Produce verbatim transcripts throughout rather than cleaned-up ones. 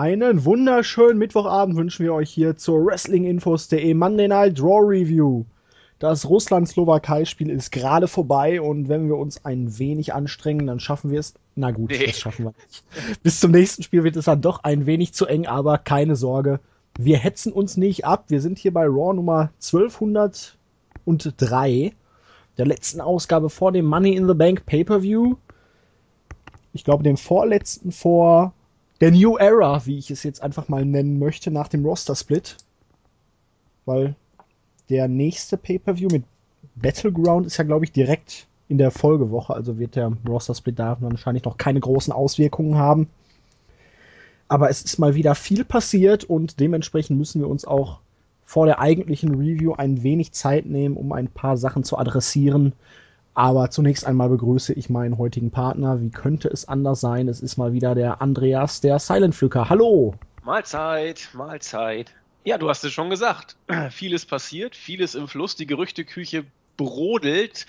Einen wunderschönen Mittwochabend wünschen wir euch hier zur Wrestling Infos punkt de Monday Night Raw Review. Das Russland-Slowakei-Spiel ist gerade vorbei und wenn wir uns ein wenig anstrengen, dann schaffen wir es. Na gut, nee. Das schaffen wir nicht. Bis zum nächsten Spiel wird es dann doch ein wenig zu eng, aber keine Sorge. Wir hetzen uns nicht ab. Wir sind hier bei Raw Nummer zwölfhundertdrei, der letzten Ausgabe vor dem Money in the Bank Pay-Per-View. Ich glaube, dem vorletzten vor der New Era, wie ich es jetzt einfach mal nennen möchte, nach dem Roster-Split. Weil der nächste Pay-Per-View mit Battleground ist ja, glaube ich, direkt in der Folgewoche. Also wird der Roster-Split da wahrscheinlich noch keine großen Auswirkungen haben. Aber es ist mal wieder viel passiert und dementsprechend müssen wir uns auch vor der eigentlichen Review ein wenig Zeit nehmen, um ein paar Sachen zu adressieren. Aber zunächst einmal begrüße ich meinen heutigen Partner. Wie könnte es anders sein? Es ist mal wieder der Andreas, der Silent-Pflücker. Hallo! Mahlzeit, Mahlzeit. Ja, du hast es schon gesagt. Vieles passiert, vieles im Fluss. Die Gerüchteküche brodelt.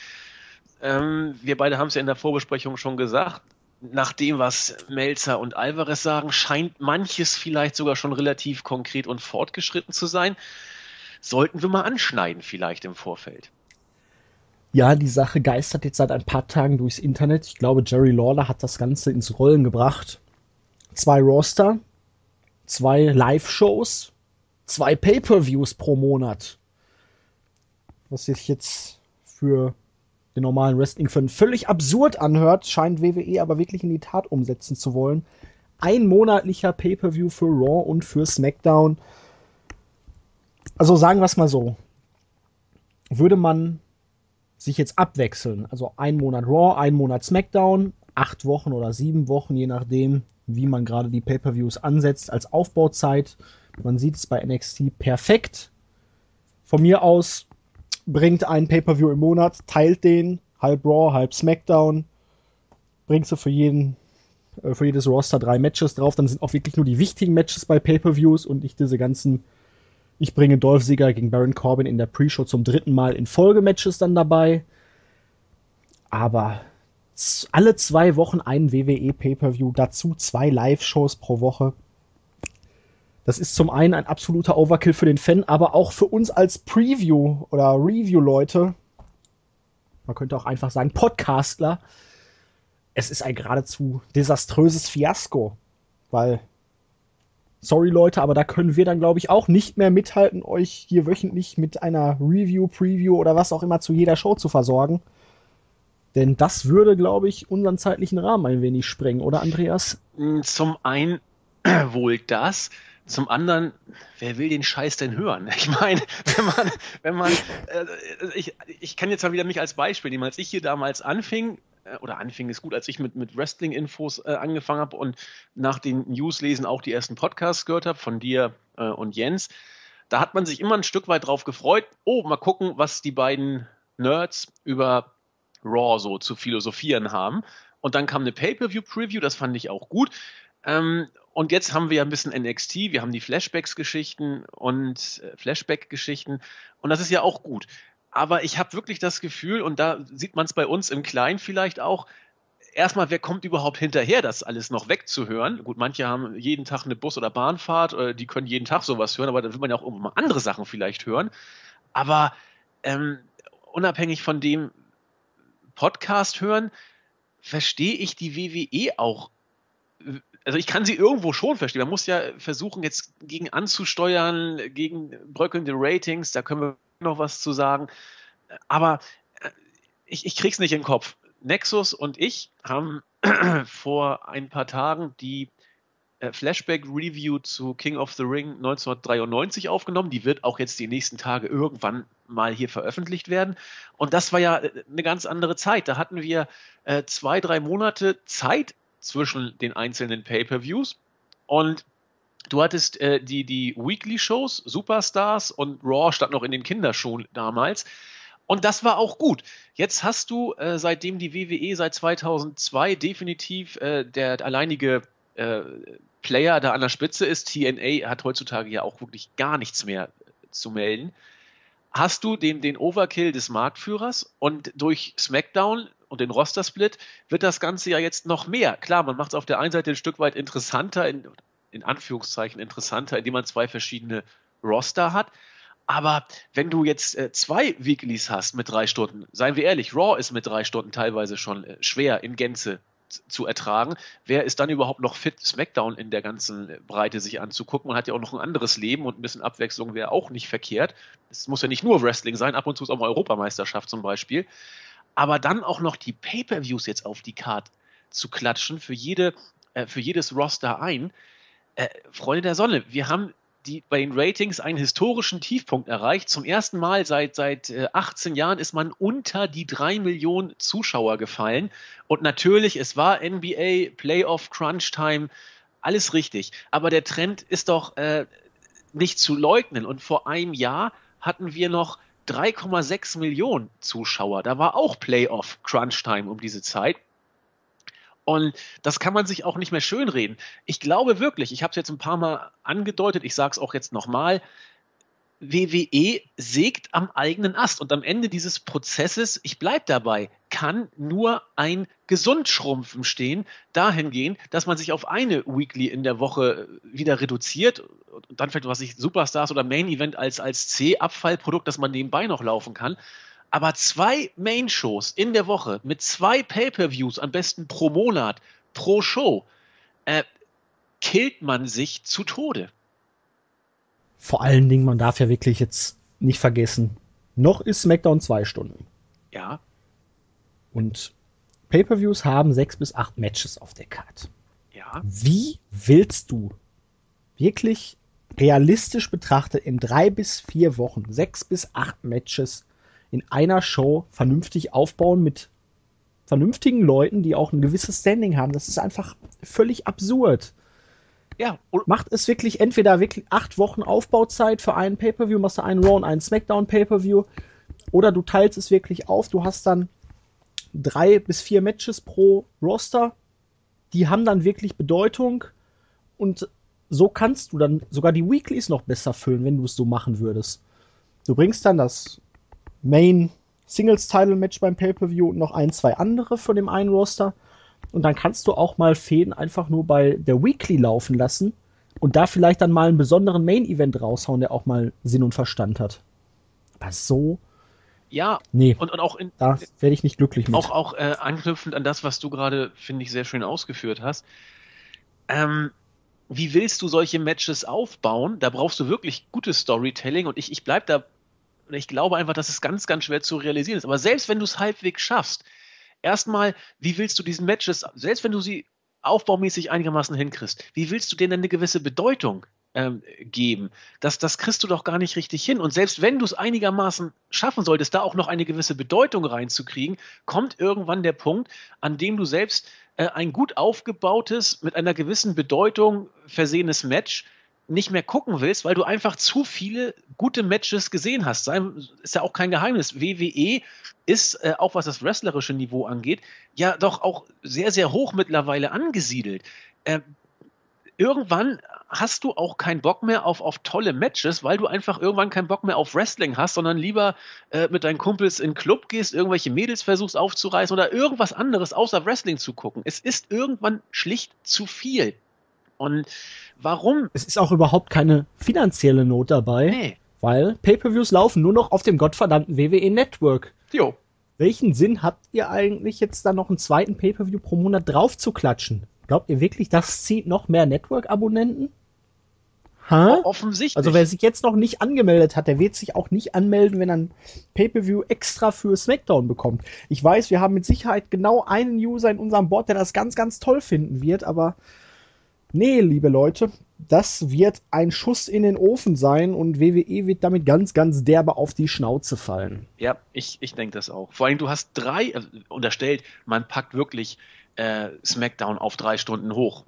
Ähm, wir beide haben es ja in der Vorbesprechung schon gesagt. Nach dem, was Meltzer und Alvarez sagen, scheint manches vielleicht sogar schon relativ konkret und fortgeschritten zu sein. Sollten wir mal anschneiden vielleicht im Vorfeld. Ja, die Sache geistert jetzt seit ein paar Tagen durchs Internet. Ich glaube, Jerry Lawler hat das Ganze ins Rollen gebracht. Zwei Roster, zwei Live-Shows, zwei Pay-Per-Views pro Monat. Was sich jetzt für den normalen Wrestling-Fan völlig absurd anhört, scheint W W E aber wirklich in die Tat umsetzen zu wollen. Ein monatlicher Pay-Per-View für Raw und für SmackDown. Also sagen wir es mal so. Würde man sich jetzt abwechseln. Also ein Monat Raw, ein Monat SmackDown, acht Wochen oder sieben Wochen, je nachdem, wie man gerade die Pay-Per-Views ansetzt, als Aufbauzeit. Man sieht es bei N X T perfekt. Von mir aus bringt ein Pay-Per-View im Monat, teilt den, halb Raw, halb SmackDown, bringt so für jeden, für jedes Roster drei Matches drauf. Dann sind auch wirklich nur die wichtigen Matches bei Pay-Per-Views und nicht diese ganzen Ich bringe Dolph Ziggler gegen Baron Corbin in der Pre-Show zum dritten Mal in Folge-Matches dann dabei. Aber alle zwei Wochen ein W W E-Pay-Per-View, dazu zwei Live-Shows pro Woche. Das ist zum einen ein absoluter Overkill für den Fan, aber auch für uns als Preview- oder Review-Leute, man könnte auch einfach sagen Podcastler, es ist ein geradezu desaströses Fiasko, weil... Sorry, Leute, aber da können wir dann, glaube ich, auch nicht mehr mithalten, euch hier wöchentlich mit einer Review, Preview oder was auch immer zu jeder Show zu versorgen. Denn das würde, glaube ich, unseren zeitlichen Rahmen ein wenig sprengen, oder, Andreas? Zum einen wohl das, zum anderen, wer will den Scheiß denn hören? Ich meine, wenn man, wenn man, äh, ich, ich kann jetzt mal wieder mich als Beispiel nehmen, als ich hier damals anfing, oder anfing es gut, als ich mit, mit Wrestling-Infos äh, angefangen habe und nach den Newslesen auch die ersten Podcasts gehört habe von dir äh, und Jens, da hat man sich immer ein Stück weit drauf gefreut, oh, mal gucken, was die beiden Nerds über Raw so zu philosophieren haben. Und dann kam eine Pay-Per-View-Preview, das fand ich auch gut. Ähm, und jetzt haben wir ja ein bisschen N X T, wir haben die Flashbacks-Geschichten und äh, Flashback-Geschichten und das ist ja auch gut. Aber ich habe wirklich das Gefühl, und da sieht man es bei uns im Kleinen vielleicht auch, erstmal, wer kommt überhaupt hinterher, das alles noch wegzuhören? Gut, manche haben jeden Tag eine Bus- oder Bahnfahrt, äh, die können jeden Tag sowas hören, aber dann will man ja auch irgendwann mal andere Sachen vielleicht hören. Aber ähm, unabhängig von dem Podcast hören, verstehe ich die W W E auch. Also ich kann sie irgendwo schon verstehen. Man muss ja versuchen, jetzt gegen anzusteuern, gegen bröckelnde Ratings, da können wir noch was zu sagen, aber ich, ich krieg's nicht in den Kopf. Nexus und ich haben vor ein paar Tagen die Flashback-Review zu King of the Ring neunzehnhundertdreiundneunzig aufgenommen. Die wird auch jetzt die nächsten Tage irgendwann mal hier veröffentlicht werden. Und das war ja eine ganz andere Zeit. Da hatten wir zwei, drei Monate Zeit zwischen den einzelnen Pay-Per-Views und du hattest äh, die, die Weekly-Shows, Superstars und Raw stand noch in den Kinderschuhen damals. Und das war auch gut. Jetzt hast du, äh, seitdem die W W E seit zweitausendzwei definitiv äh, der alleinige äh, Player da an der Spitze ist, T N A hat heutzutage ja auch wirklich gar nichts mehr zu melden, hast du den, den Overkill des Marktführers und durch SmackDown und den Roster-Split wird das Ganze ja jetzt noch mehr. Klar, man macht es auf der einen Seite ein Stück weit interessanter in in Anführungszeichen interessanter, indem man zwei verschiedene Roster hat. Aber wenn du jetzt äh, zwei Weeklies hast mit drei Stunden, seien wir ehrlich, Raw ist mit drei Stunden teilweise schon äh, schwer in Gänze zu ertragen. Wer ist dann überhaupt noch fit, SmackDown in der ganzen Breite sich anzugucken? Man hat ja auch noch ein anderes Leben und ein bisschen Abwechslung wäre auch nicht verkehrt. Es muss ja nicht nur Wrestling sein, ab und zu ist auch mal Europameisterschaft zum Beispiel. Aber dann auch noch die Pay-Per-Views jetzt auf die Card zu klatschen, für, jede, äh, für jedes Roster ein. Äh, Freunde der Sonne, wir haben die, bei den Ratings einen historischen Tiefpunkt erreicht. Zum ersten Mal seit, seit achtzehn Jahren ist man unter die drei Millionen Zuschauer gefallen. Und natürlich, es war N B A, Playoff, Crunch-Time, alles richtig. Aber der Trend ist doch äh, nicht zu leugnen. Und vor einem Jahr hatten wir noch drei Komma sechs Millionen Zuschauer. Da war auch Playoff, Crunch-Time um diese Zeit. Und das kann man sich auch nicht mehr schönreden. Ich glaube wirklich, ich habe es jetzt ein paar Mal angedeutet, ich sage es auch jetzt nochmal, W W E sägt am eigenen Ast. Und am Ende dieses Prozesses, ich bleibe dabei, kann nur ein Gesundschrumpfen stehen, dahingehend, dass man sich auf eine Weekly in der Woche wieder reduziert und dann vielleicht, was ich Superstars oder Main Event als, als C-Abfallprodukt, das man nebenbei noch laufen kann. Aber zwei Main-Shows in der Woche mit zwei Pay-Per-Views, am besten pro Monat, pro Show, äh, killt man sich zu Tode. Vor allen Dingen, man darf ja wirklich jetzt nicht vergessen, noch ist SmackDown zwei Stunden. Ja. Und Pay-Per-Views haben sechs bis acht Matches auf der Card. Ja. Wie willst du wirklich realistisch betrachtet in drei bis vier Wochen sechs bis acht Matches in einer Show vernünftig aufbauen mit vernünftigen Leuten, die auch ein gewisses Standing haben? Das ist einfach völlig absurd. Ja. Und macht es wirklich entweder wirklich acht Wochen Aufbauzeit für einen Pay-Per-View, machst du einen Raw und einen Smackdown-Pay-Per-View, oder du teilst es wirklich auf, du hast dann drei bis vier Matches pro Roster, die haben dann wirklich Bedeutung, und so kannst du dann sogar die Weeklies noch besser füllen, wenn du es so machen würdest. Du bringst dann das Main-Singles-Title-Match beim Pay-Per-View und noch ein, zwei andere von dem einen Roster. Und dann kannst du auch mal Fäden einfach nur bei der Weekly laufen lassen und da vielleicht dann mal einen besonderen Main-Event raushauen, der auch mal Sinn und Verstand hat. Aber so... Ja, nee, und, und auch in... Da werde ich nicht glücklich mit. Auch, auch äh, anknüpfend an das, was du gerade, finde ich, sehr schön ausgeführt hast. Ähm... Wie willst du solche Matches aufbauen? Da brauchst du wirklich gutes Storytelling, und ich, ich bleib da, und ich glaube einfach, dass es ganz, ganz schwer zu realisieren ist. Aber selbst wenn du es halbwegs schaffst, erstmal, wie willst du diesen Matches, selbst wenn du sie aufbaumäßig einigermaßen hinkriegst, wie willst du denen eine gewisse Bedeutung ähm, geben? Das, das kriegst du doch gar nicht richtig hin. Und selbst wenn du es einigermaßen schaffen solltest, da auch noch eine gewisse Bedeutung reinzukriegen, kommt irgendwann der Punkt, an dem du selbst ein gut aufgebautes, mit einer gewissen Bedeutung versehenes Match nicht mehr gucken willst, weil du einfach zu viele gute Matches gesehen hast. Ist ja auch kein Geheimnis. W W E ist, äh, auch was das wrestlerische Niveau angeht, ja doch auch sehr, sehr hoch mittlerweile angesiedelt. Äh, irgendwann hast du auch keinen Bock mehr auf, auf tolle Matches, weil du einfach irgendwann keinen Bock mehr auf Wrestling hast, sondern lieber äh, mit deinen Kumpels in den Club gehst, irgendwelche Mädels versuchst aufzureißen oder irgendwas anderes außer Wrestling zu gucken. Es ist irgendwann schlicht zu viel. Und warum? Es ist auch überhaupt keine finanzielle Not dabei, nee. Weil Pay-Per-Views laufen nur noch auf dem gottverdammten W W E-Network. Jo. Welchen Sinn habt ihr eigentlich jetzt dann noch einen zweiten Pay-Per-View pro Monat drauf zu klatschen? Glaubt ihr wirklich, das zieht noch mehr Network-Abonnenten? Ha? Offensichtlich. Also wer sich jetzt noch nicht angemeldet hat, der wird sich auch nicht anmelden, wenn er ein Pay-Per-View extra für SmackDown bekommt. Ich weiß, wir haben mit Sicherheit genau einen User in unserem Board, der das ganz, ganz toll finden wird, aber nee, liebe Leute, das wird ein Schuss in den Ofen sein, und W W E wird damit ganz, ganz derbe auf die Schnauze fallen. Ja, ich, ich denke das auch. Vor allem, du hast drei, äh, unterstellt, man packt wirklich äh, SmackDown auf drei Stunden hoch,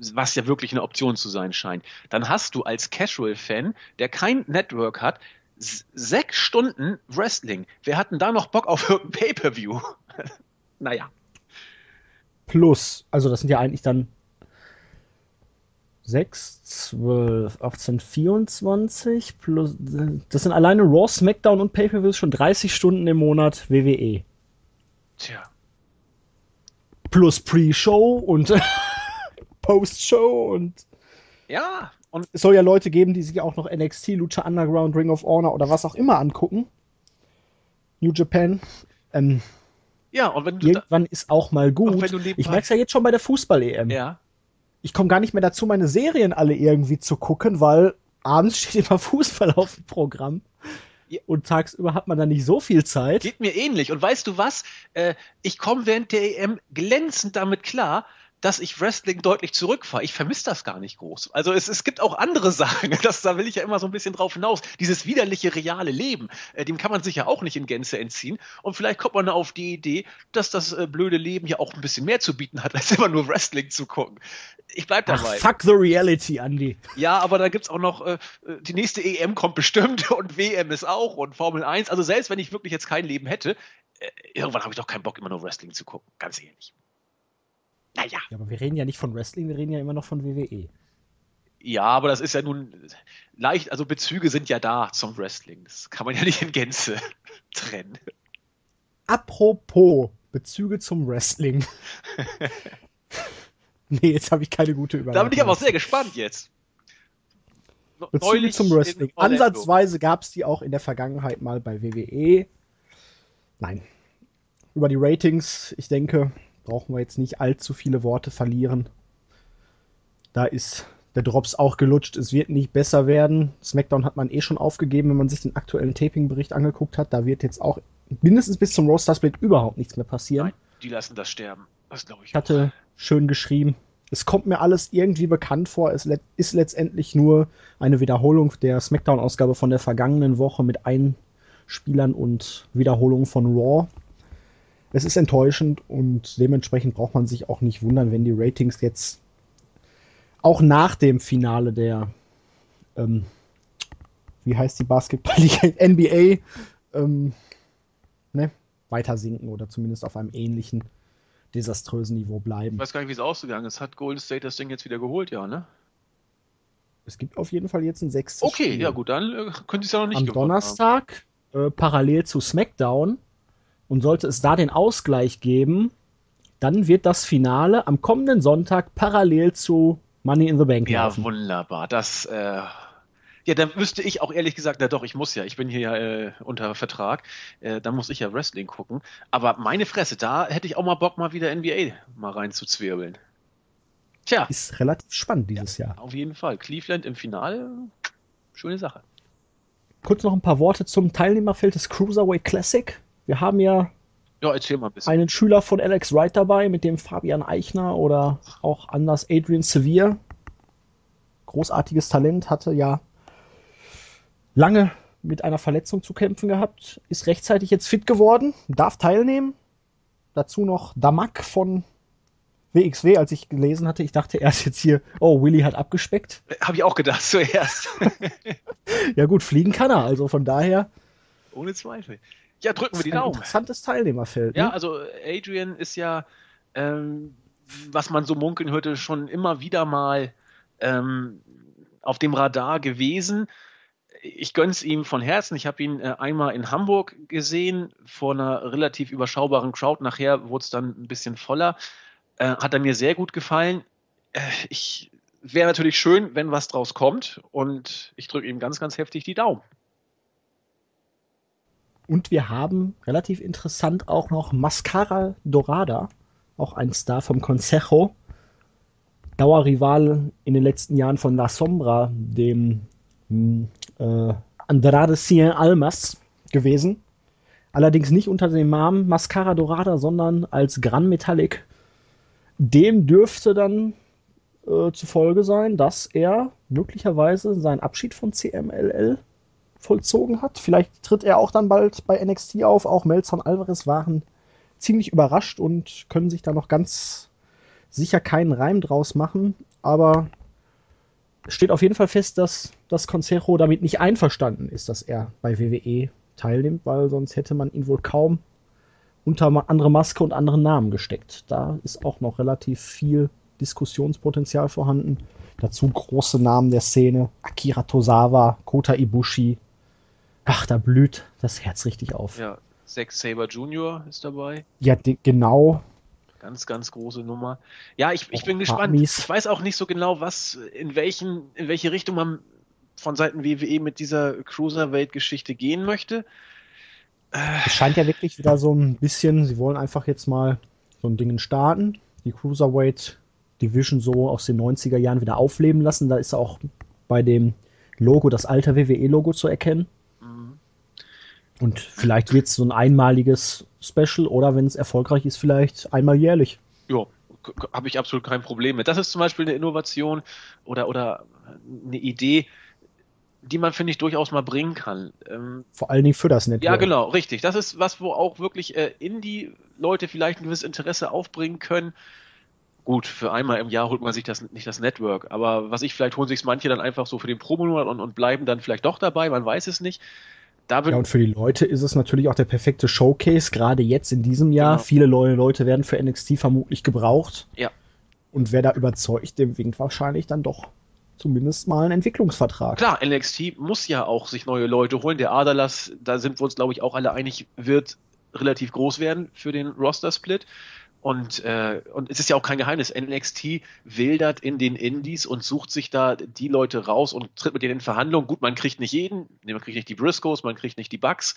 was ja wirklich eine Option zu sein scheint. Dann hast du als Casual-Fan, der kein Network hat, sechs Stunden Wrestling. Wer hat denn da noch Bock auf irgendein Pay-Per-View? Naja. Plus, also das sind ja eigentlich dann sechs, zwölf, achtzehn, vierundzwanzig, plus, das sind alleine Raw, SmackDown und Pay-Per-Views schon dreißig Stunden im Monat W W E. Tja. Plus Pre-Show und Post-Show und Ja. Und es soll ja Leute geben, die sich auch noch N X T, Lucha Underground, Ring of Honor oder was auch immer angucken. New Japan. Ähm, ja, und wenn du irgendwann ist auch mal gut. Auch ich merke es ja jetzt schon bei der Fußball-E M. Ja. Ich komme gar nicht mehr dazu, meine Serien alle irgendwie zu gucken, weil abends steht immer Fußball auf dem Programm. Ja. Und tagsüber hat man da nicht so viel Zeit. Geht mir ähnlich. Und weißt du was? Äh, ich komme während der E M glänzend damit klar, dass ich Wrestling deutlich zurückfahre. Ich vermisse das gar nicht groß. Also es, es gibt auch andere Sachen. Das, da will ich ja immer so ein bisschen drauf hinaus. Dieses widerliche, reale Leben, äh, dem kann man sich ja auch nicht in Gänze entziehen. Und vielleicht kommt man auf die Idee, dass das äh, blöde Leben ja auch ein bisschen mehr zu bieten hat, als immer nur Wrestling zu gucken. Ich bleib dabei. Ach, fuck the reality, Andy. Ja, aber da gibt's auch noch, äh, die nächste E M kommt bestimmt und W M ist auch und Formel eins. Also selbst wenn ich wirklich jetzt kein Leben hätte, äh, irgendwann habe ich doch keinen Bock, immer nur Wrestling zu gucken. Ganz ehrlich. Naja. Ja, aber wir reden ja nicht von Wrestling, wir reden ja immer noch von W W E. Ja, aber das ist ja nun leicht, also Bezüge sind ja da zum Wrestling. Das kann man ja nicht in Gänze trennen. Apropos Bezüge zum Wrestling. Nee, jetzt habe ich keine gute Überleitung. Da bin ich aber auch sehr gespannt jetzt. Bezüge Neulich zum Wrestling. Ansatzweise gab es die auch in der Vergangenheit mal bei W W E. Nein. Über die Ratings, ich denke, brauchen wir jetzt nicht allzu viele Worte verlieren. Da ist der Drops auch gelutscht. Es wird nicht besser werden. SmackDown hat man eh schon aufgegeben, wenn man sich den aktuellen Taping-Bericht angeguckt hat. Da wird jetzt auch mindestens bis zum Roster-Split überhaupt nichts mehr passieren. Nein, die lassen das sterben. Das glaube ich. Ich hatte schön geschrieben. Es kommt mir alles irgendwie bekannt vor. Es le- ist letztendlich nur eine Wiederholung der SmackDown-Ausgabe von der vergangenen Woche mit Einspielern und Wiederholungen von Raw. Es ist enttäuschend und dementsprechend braucht man sich auch nicht wundern, wenn die Ratings jetzt auch nach dem Finale der, ähm, wie heißt die Basketball-Liga, N B A, ähm, ne, weiter sinken oder zumindest auf einem ähnlichen desaströsen Niveau bleiben. Ich weiß gar nicht, wie es ausgegangen ist. Hat Golden State das Ding jetzt wieder geholt, ja, ne? Es gibt auf jeden Fall jetzt ein sechstes Okay, Spiel. Ja gut, dann äh, könnte es ja noch nicht gewonnen haben. Am Donnerstag, äh, parallel zu SmackDown. Und sollte es da den Ausgleich geben, dann wird das Finale am kommenden Sonntag parallel zu Money in the Bank laufen. Ja, wunderbar. Das, äh, ja, dann müsste ich auch ehrlich gesagt, na doch, ich muss ja, ich bin hier ja äh, unter Vertrag, äh, dann muss ich ja Wrestling gucken. Aber meine Fresse, da hätte ich auch mal Bock, mal wieder N B A mal reinzuzwirbeln. Tja. Ist relativ spannend dieses ja, Jahr. Auf jeden Fall. Cleveland im Finale, schöne Sache. Kurz noch ein paar Worte zum Teilnehmerfeld des Cruiserweight Classic. Wir haben ja, ja erzähl mal ein bisschen. Einen Schüler von Alex Wright dabei, mit dem Fabian Eichner oder auch anders Adrian Sevier. Großartiges Talent, hatte ja lange mit einer Verletzung zu kämpfen gehabt, ist rechtzeitig jetzt fit geworden, darf teilnehmen. Dazu noch Damak von W X W, als ich gelesen hatte. Ich dachte erst jetzt hier, oh, Willy hat abgespeckt. Habe ich auch gedacht, zuerst. Ja gut, fliegen kann er, also von daher. Ohne Zweifel. Ja, drücken wir die Daumen. Interessantes Teilnehmerfeld. Ne? Ja, also Adrian ist ja, ähm, was man so munkeln hörte, schon immer wieder mal ähm, auf dem Radar gewesen. Ich gönn's ihm von Herzen. Ich habe ihn äh, einmal in Hamburg gesehen, vor einer relativ überschaubaren Crowd. Nachher wurde es dann ein bisschen voller. Äh, hat er mir sehr gut gefallen. Äh, ich wäre natürlich schön, wenn was draus kommt. Und ich drücke ihm ganz, ganz heftig die Daumen. Und wir haben relativ interessant auch noch Mascara Dorada, auch ein Star vom Consejo, Dauerrivale in den letzten Jahren von La Sombra, dem äh, Andrade Cien Almas gewesen. Allerdings nicht unter dem Namen Mascara Dorada, sondern als Gran Metallic. Dem dürfte dann äh, zufolge sein, dass er möglicherweise seinen Abschied von C M L L vollzogen hat. Vielleicht tritt er auch dann bald bei N X T auf. Auch Meltzer und Alvarez waren ziemlich überrascht und können sich da noch ganz sicher keinen Reim draus machen. Aber steht auf jeden Fall fest, dass das Consejo damit nicht einverstanden ist, dass er bei W W E teilnimmt, weil sonst hätte man ihn wohl kaum unter andere Maske und anderen Namen gesteckt. Da ist auch noch relativ viel Diskussionspotenzial vorhanden. Dazu große Namen der Szene, Akira Tozawa, Kota Ibushi. Ach, da blüht das Herz richtig auf. Ja, Zack Sabre Junior ist dabei. Ja, de- genau. Ganz, ganz große Nummer. Ja, ich, ich bin oh, gespannt. Mies. Ich weiß auch nicht so genau, was, in welchen, in welche Richtung man von Seiten W W E mit dieser Cruiserweight-Geschichte gehen möchte. Es scheint ja wirklich wieder so ein bisschen, sie wollen einfach jetzt mal so ein Ding starten, die Cruiserweight-Division so aus den neunziger Jahren wieder aufleben lassen. Da ist auch bei dem Logo, das alte W W E-Logo zu erkennen. Mhm. Und vielleicht wird es so ein einmaliges Special oder, wenn es erfolgreich ist, vielleicht einmal jährlich. Ja, habe ich absolut kein Problem mit. Das ist zum Beispiel eine Innovation oder, oder eine Idee, die man, finde ich, durchaus mal bringen kann. Ähm, Vor allen Dingen für das Network. Ja, genau, richtig. Das ist was, wo auch wirklich äh, Indie-Leute vielleicht ein gewisses Interesse aufbringen können. Gut, für einmal im Jahr holt man sich das nicht das Network, aber was ich, vielleicht holen sich manche dann einfach so für den Promo-Monat und, und bleiben dann vielleicht doch dabei, man weiß es nicht. Da ja, und für die Leute ist es natürlich auch der perfekte Showcase, gerade jetzt in diesem Jahr. Genau. Viele neue Leute werden für N X T vermutlich gebraucht. Ja. Und wer da überzeugt, dem winkt wahrscheinlich dann doch zumindest mal einen Entwicklungsvertrag. Klar, N X T muss ja auch sich neue Leute holen. Der Aderlass, da sind wir uns, glaube ich, auch alle einig, wird relativ groß werden für den Roster-Split. Und, äh, und es ist ja auch kein Geheimnis, N X T wildert in den Indies und sucht sich da die Leute raus und tritt mit denen in Verhandlungen. Gut, man kriegt nicht jeden, man kriegt nicht die Briscoes, man kriegt nicht die Bucks,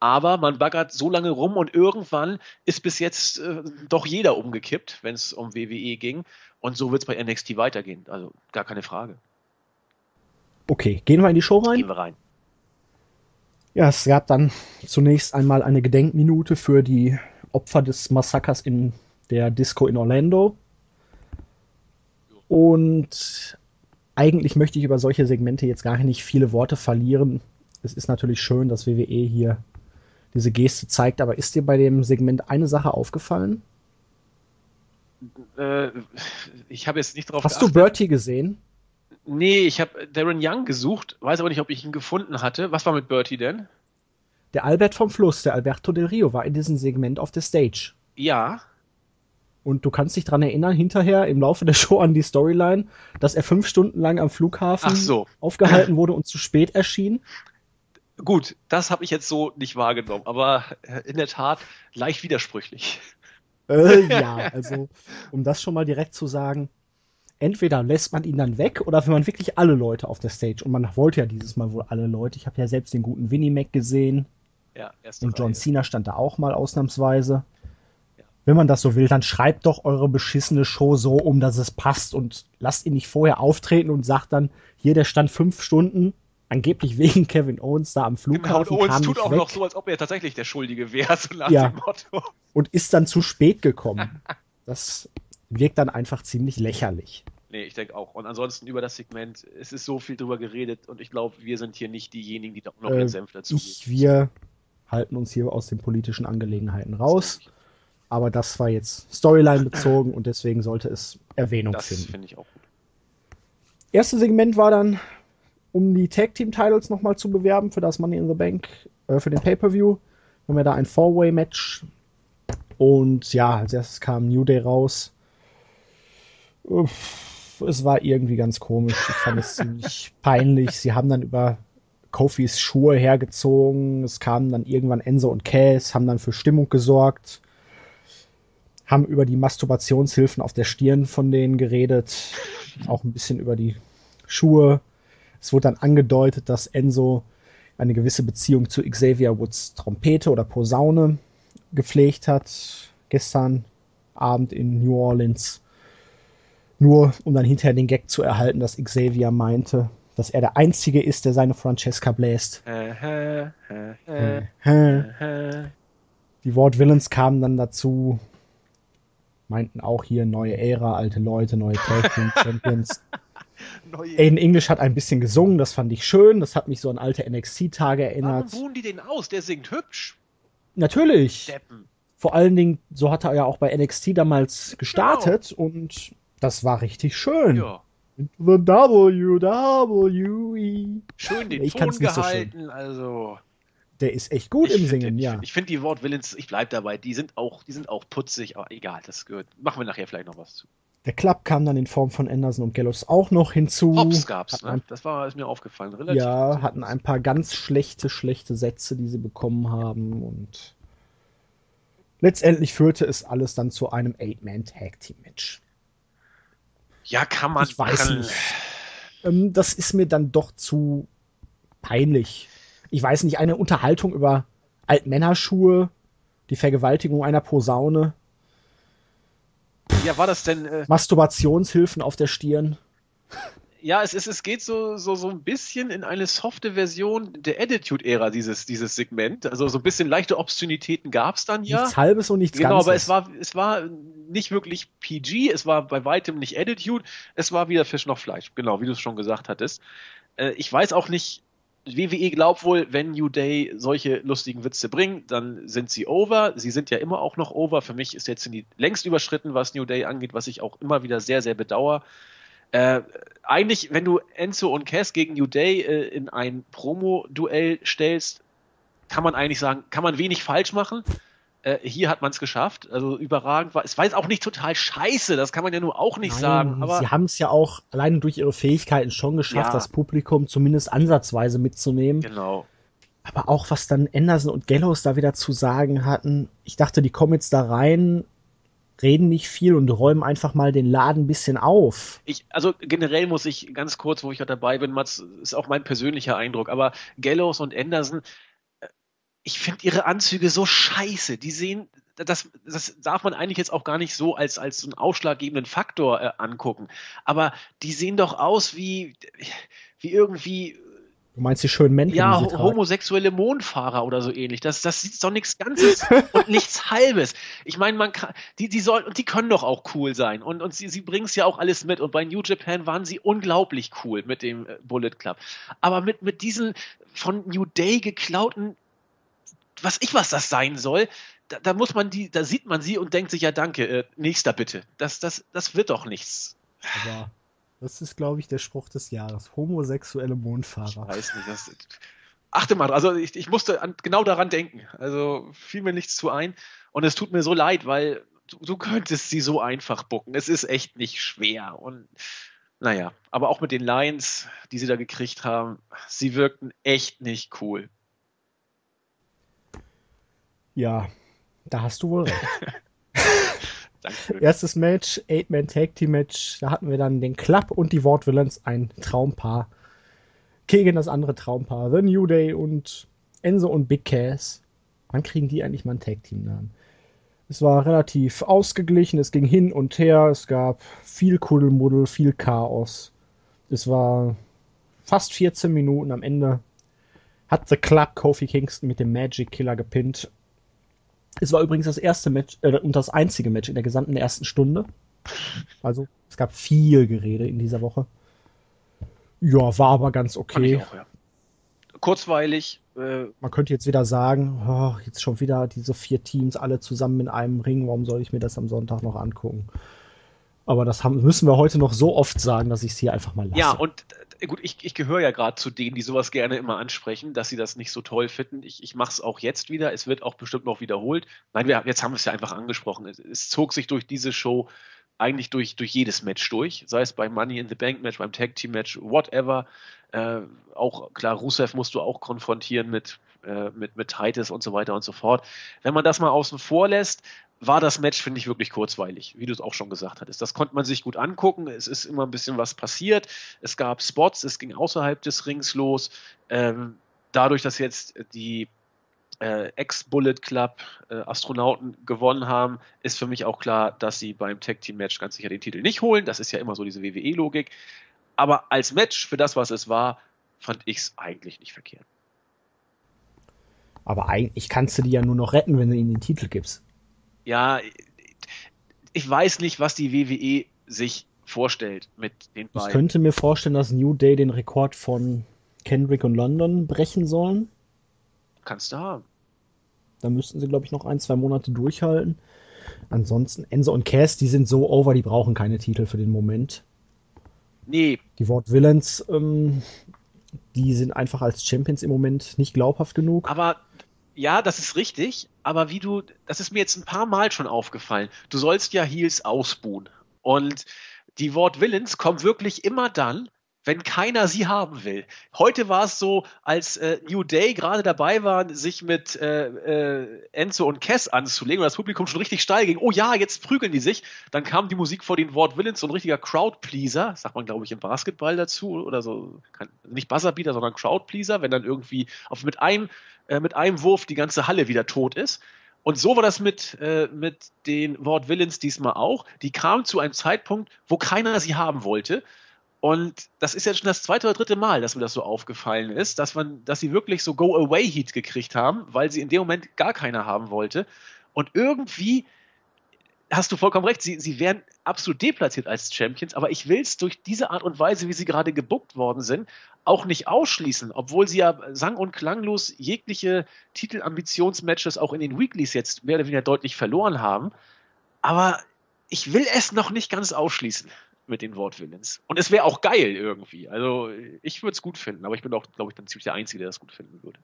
aber man baggert so lange rum und irgendwann ist bis jetzt äh, doch jeder umgekippt, wenn es um W W E ging. Und so wird es bei N X T weitergehen, also gar keine Frage. Okay, gehen wir in die Show rein? Gehen wir rein. Ja, es gab dann zunächst einmal eine Gedenkminute für die Opfer des Massakers in der Disco in Orlando. Und eigentlich möchte ich über solche Segmente jetzt gar nicht viele Worte verlieren. Es ist natürlich schön, dass W W E hier diese Geste zeigt, aber ist dir bei dem Segment eine Sache aufgefallen? Äh, ich habe jetzt nicht drauf geachtet. Hast du Bertie gesehen? Nee, ich habe Darren Young gesucht, weiß aber nicht, ob ich ihn gefunden hatte. Was war mit Bertie denn? Der Albert vom Fluss, der Alberto del Rio, war in diesem Segment auf der Stage. Ja. Und du kannst dich dran erinnern, hinterher im Laufe der Show an die Storyline, dass er fünf Stunden lang am Flughafen so. aufgehalten wurde und zu spät erschien. Gut, das habe ich jetzt so nicht wahrgenommen, aber in der Tat leicht widersprüchlich. Äh, ja, also um das schon mal direkt zu sagen, entweder lässt man ihn dann weg oder wenn man wirklich alle Leute auf der Stage, und man wollte ja dieses Mal wohl alle Leute, ich habe ja selbst den guten Vinnie Mac gesehen. Ja, und John Reihe. Cena stand da auch mal ausnahmsweise. Ja. Wenn man das so will, dann schreibt doch eure beschissene Show so um, dass es passt und lasst ihn nicht vorher auftreten und sagt dann, hier, der stand fünf Stunden, angeblich wegen Kevin Owens, da am Flughafen. Genau, Owens kam tut auch weg. Noch so, als ob er tatsächlich der Schuldige wäre, so nach ja. dem Motto. Und ist dann zu spät gekommen. Das wirkt dann einfach ziemlich lächerlich. Nee, ich denke auch. Und ansonsten über das Segment, es ist so viel drüber geredet und ich glaube, wir sind hier nicht diejenigen, die da auch noch einen äh, Senf dazu ich, Wir halten uns hier aus den politischen Angelegenheiten raus. Das Aber das war jetzt Storyline bezogen und deswegen sollte es Erwähnung das finden. Das finde ich auch gut. Erstes Segment war dann, um die Tag Team Titles nochmal zu bewerben für das Money in the Bank, äh, für den Pay-Per-View. Haben wir da ein Four-Way-Match und ja, als erstes kam New Day raus. Uff. Es war irgendwie ganz komisch. Ich fand es ziemlich peinlich. Sie haben dann über Kofis Schuhe hergezogen. Es kamen dann irgendwann Enzo und Cass, haben dann für Stimmung gesorgt, haben über die Masturbationshilfen auf der Stirn von denen geredet, auch ein bisschen über die Schuhe. Es wurde dann angedeutet, dass Enzo eine gewisse Beziehung zu Xavier Woods Trompete oder Posaune gepflegt hat, gestern Abend in New Orleans. Nur, um dann hinterher den Gag zu erhalten, dass Xavier meinte, dass er der Einzige ist, der seine Francesca bläst. Die Vaudevillains kamen dann dazu, meinten auch hier neue Ära, alte Leute, neue Tag Team Champions. Aiden English hat ein bisschen gesungen, das fand ich schön, das hat mich so an alte N X T-Tage erinnert. Warum buhen die den aus? Der singt hübsch. Natürlich. Deppen. Vor allen Dingen, so hat er ja auch bei N X T damals gestartet genau. und das war richtig schön. Ja. The W W E. Schön den ich Ton gehalten. So schön. Also der ist echt gut ich im Singen, den, ja. Ich finde die Vaudevillains, ich bleib dabei, die sind auch, die sind auch putzig, aber egal, das gehört. Machen wir nachher vielleicht noch was zu. Der Club kam dann in Form von Anderson und Gallows auch noch hinzu. Hops gab's, ne? Das war, ist mir aufgefallen. Relativ ja, hatten ein paar ganz schlechte, schlechte Sätze, die sie bekommen haben und letztendlich führte es alles dann zu einem Eight-Man-Tag-Team-Match. Ja, kann man. Ich weiß kann. nicht. Ähm, das ist mir dann doch zu peinlich. Ich weiß nicht, eine Unterhaltung über Altmännerschuhe, die Vergewaltigung einer Posaune. Ja, war das denn? Äh, Masturbationshilfen auf der Stirn. Ja, es, es, es geht so, so, so ein bisschen in eine softe Version der Attitude-Ära, dieses, dieses Segment. Also so ein bisschen leichte Obszönitäten gab es dann ja. Nichts Halbes und nichts Ganzes. Genau, aber es war, es war nicht wirklich P G, es war bei weitem nicht Attitude, es war wieder Fisch noch Fleisch. Genau, wie du es schon gesagt hattest. Äh, ich weiß auch nicht, W W E glaubt wohl, wenn New Day solche lustigen Witze bringt, dann sind sie over. Sie sind ja immer auch noch over. Für mich ist jetzt die längst überschritten, was New Day angeht, was ich auch immer wieder sehr, sehr bedauere. Äh, eigentlich, wenn du Enzo und Cass gegen New Day äh, in ein Promo-Duell stellst, kann man eigentlich sagen, kann man wenig falsch machen. Äh, hier hat man es geschafft. Also überragend war es. War jetzt auch nicht total scheiße, das kann man ja nur auch nicht Nein, sagen. Aber sie haben es ja auch allein durch ihre Fähigkeiten schon geschafft, ja. das Publikum zumindest ansatzweise mitzunehmen. Genau. Aber auch, was dann Anderson und Gallows da wieder zu sagen hatten, ich dachte, die kommen jetzt da rein, reden nicht viel und räumen einfach mal den Laden ein bisschen auf. Ich, also generell muss ich ganz kurz, wo ich ja dabei bin, Mats, ist auch mein persönlicher Eindruck, aber Gallows und Anderson, ich finde ihre Anzüge so scheiße. Die sehen, das, das darf man eigentlich jetzt auch gar nicht so als, als so einen ausschlaggebenden Faktor äh, angucken. Aber die sehen doch aus wie, wie irgendwie. Du meinst die schönen Mäntel? Ja, ho homosexuelle Mondfahrer oder so ähnlich. Das, das ist doch nichts Ganzes und nichts Halbes. Ich meine, man kann, die, die sollen, und die können doch auch cool sein. Und, und sie, sie bringen es ja auch alles mit. Und bei New Japan waren sie unglaublich cool mit dem Bullet Club. Aber mit, mit diesen von New Day geklauten, was ich, was das sein soll, da, da muss man die, da sieht man sie und denkt sich, ja danke, äh, nächster bitte. Das, das, das wird doch nichts. Aber das ist, glaube ich, der Spruch des Jahres. Homosexuelle Mondfahrer. Ich weiß nicht, das, achte mal, also ich, ich musste an, genau daran denken. Also fiel mir nichts zu ein. Und es tut mir so leid, weil du, du könntest sie so einfach bucken. Es ist echt nicht schwer. Und naja, aber auch mit den Lines, die sie da gekriegt haben, sie wirkten echt nicht cool. Ja, da hast du wohl recht. Dankeschön. Erstes Match, Eight-Man-Tag-Team-Match. Da hatten wir dann den Club und die Vaudevillains, ein Traumpaar. Gegen das andere Traumpaar, The New Day und Enzo und Big Cass. Wann kriegen die eigentlich mal einen Tag-Team-Namen? Es war relativ ausgeglichen, es ging hin und her, es gab viel Kuddelmuddel, viel Chaos. Es war fast vierzehn Minuten am Ende. Hat The Club Kofi Kingston mit dem Magic Killer gepinnt. Es war übrigens das erste Match äh, und das einzige Match in der gesamten ersten Stunde. Also, es gab viel Gerede in dieser Woche. Ja, war aber ganz okay. Fand ich auch, ja. Kurzweilig. Äh, Man könnte jetzt wieder sagen, oh, jetzt schon wieder diese vier Teams alle zusammen in einem Ring. Warum soll ich mir das am Sonntag noch angucken? Aber das haben, müssen wir heute noch so oft sagen, dass ich es hier einfach mal lasse. Ja, und äh, gut, ich, ich gehöre ja gerade zu denen, die sowas gerne immer ansprechen, dass sie das nicht so toll finden. Ich, ich mache es auch jetzt wieder. Es wird auch bestimmt noch wiederholt. Nein, wir, jetzt haben wir es ja einfach angesprochen. Es, es zog sich durch diese Show eigentlich durch, durch jedes Match durch. Sei es beim Money in the Bank Match, beim Tag Team Match, whatever. Äh, auch klar, Rusev musst du auch konfrontieren mit, äh, mit, mit Titus und so weiter und so fort. Wenn man das mal außen vor lässt, war das Match, finde ich, wirklich kurzweilig, wie du es auch schon gesagt hattest. Das konnte man sich gut angucken, es ist immer ein bisschen was passiert, es gab Spots, es ging außerhalb des Rings los. Ähm, dadurch, dass jetzt die äh, Ex-Bullet Club-Astronauten äh, gewonnen haben, ist für mich auch klar, dass sie beim Tag-Team-Match ganz sicher den Titel nicht holen. Das ist ja immer so diese W W E-Logik. Aber als Match, für das, was es war, fand ich es eigentlich nicht verkehrt. Aber eigentlich kannst du die ja nur noch retten, wenn du ihnen den Titel gibst. Ja, ich weiß nicht, was die W W E sich vorstellt mit den beiden. Ich könnte mir vorstellen, dass New Day den Rekord von Kendrick und London brechen sollen. Kannst du haben. Da müssten sie, glaube ich, noch ein, zwei Monate durchhalten. Ansonsten, Enzo und Cass, die sind so over, die brauchen keine Titel für den Moment. Nee. Die Vaudevillains, ähm, die sind einfach als Champions im Moment nicht glaubhaft genug. Aber ja, das ist richtig, aber wie du, das ist mir jetzt ein paar Mal schon aufgefallen, du sollst ja Heels ausbuhen. Und die Vaudevillains kommen wirklich immer dann, wenn keiner sie haben will. Heute war es so, als äh, New Day gerade dabei waren, sich mit äh, äh, Enzo und Cass anzulegen und das Publikum schon richtig steil ging, oh ja, jetzt prügeln die sich, dann kam die Musik vor den Vaudevillains, so ein richtiger Crowdpleaser, sagt man glaube ich im Basketball dazu, oder so, kein, nicht Buzzerbeater, sondern Crowdpleaser, wenn dann irgendwie auf, mit, einem, äh, mit einem Wurf die ganze Halle wieder tot ist. Und so war das mit, äh, mit den Vaudevillains diesmal auch. Die kamen zu einem Zeitpunkt, wo keiner sie haben wollte. Und das ist jetzt schon das zweite oder dritte Mal, dass mir das so aufgefallen ist, dass man, dass sie wirklich so Go-Away-Heat gekriegt haben, weil sie in dem Moment gar keiner haben wollte. Und irgendwie hast du vollkommen recht, sie, sie wären absolut deplatziert als Champions, aber ich will es durch diese Art und Weise, wie sie gerade gebookt worden sind, auch nicht ausschließen, obwohl sie ja sang- und klanglos jegliche Titelambitionsmatches auch in den Weeklies jetzt mehr oder weniger deutlich verloren haben. Aber ich will es noch nicht ganz ausschließen mit den Vaudevillains. Und es wäre auch geil irgendwie. Also ich würde es gut finden, aber ich bin auch, glaube ich, dann ziemlich der Einzige, der das gut finden würde.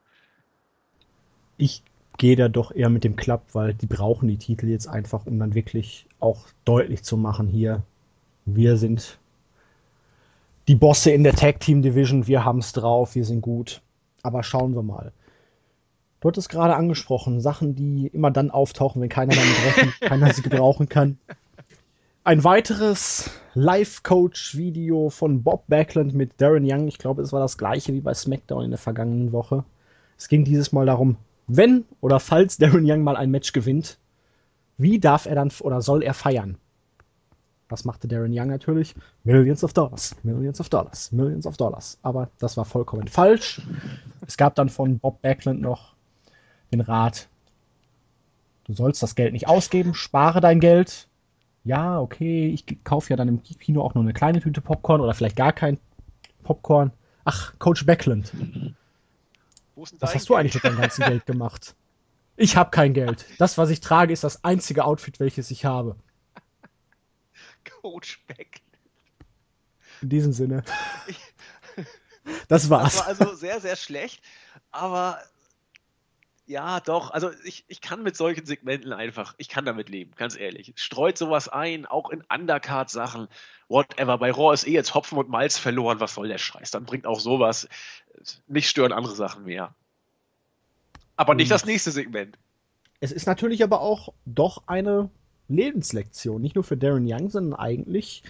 Ich gehe da doch eher mit dem Club, weil die brauchen die Titel jetzt einfach, um dann wirklich auch deutlich zu machen, hier, wir sind die Bosse in der Tag-Team-Division, wir haben es drauf, wir sind gut. Aber schauen wir mal. Du hattest gerade angesprochen, Sachen, die immer dann auftauchen, wenn keiner damit rechnet, keiner sie gebrauchen kann. Ein weiteres Live-Coach-Video von Bob Backlund mit Darren Young. Ich glaube, es war das gleiche wie bei SmackDown in der vergangenen Woche. Es ging dieses Mal darum, wenn oder falls Darren Young mal ein Match gewinnt, wie darf er dann oder soll er feiern? Was machte Darren Young natürlich? Millions of Dollars, Millions of Dollars, Millions of Dollars. Aber das war vollkommen falsch. Es gab dann von Bob Backlund noch den Rat, du sollst das Geld nicht ausgeben, spare dein Geld. Ja, okay, ich kaufe ja dann im Kino auch nur eine kleine Tüte Popcorn oder vielleicht gar kein Popcorn. Ach, Coach Backlund. Was hast du eigentlich mit deinem ganzen Geld gemacht? Ich habe kein Geld. Das, was ich trage, ist das einzige Outfit, welches ich habe. Coach Beck. In diesem Sinne. Ich, das war's. Das war also sehr, sehr schlecht. Aber ja, doch. Also ich, ich kann mit solchen Segmenten einfach, ich kann damit leben, ganz ehrlich. Streut sowas ein, auch in Undercard-Sachen. Whatever. Bei Raw ist eh jetzt Hopfen und Malz verloren. Was soll der Scheiß? Dann bringt auch sowas. Mich stören andere Sachen mehr. Aber nicht das nächste Segment. Es ist natürlich aber auch doch eine Lebenslektion. Nicht nur für Darren Young, sondern eigentlich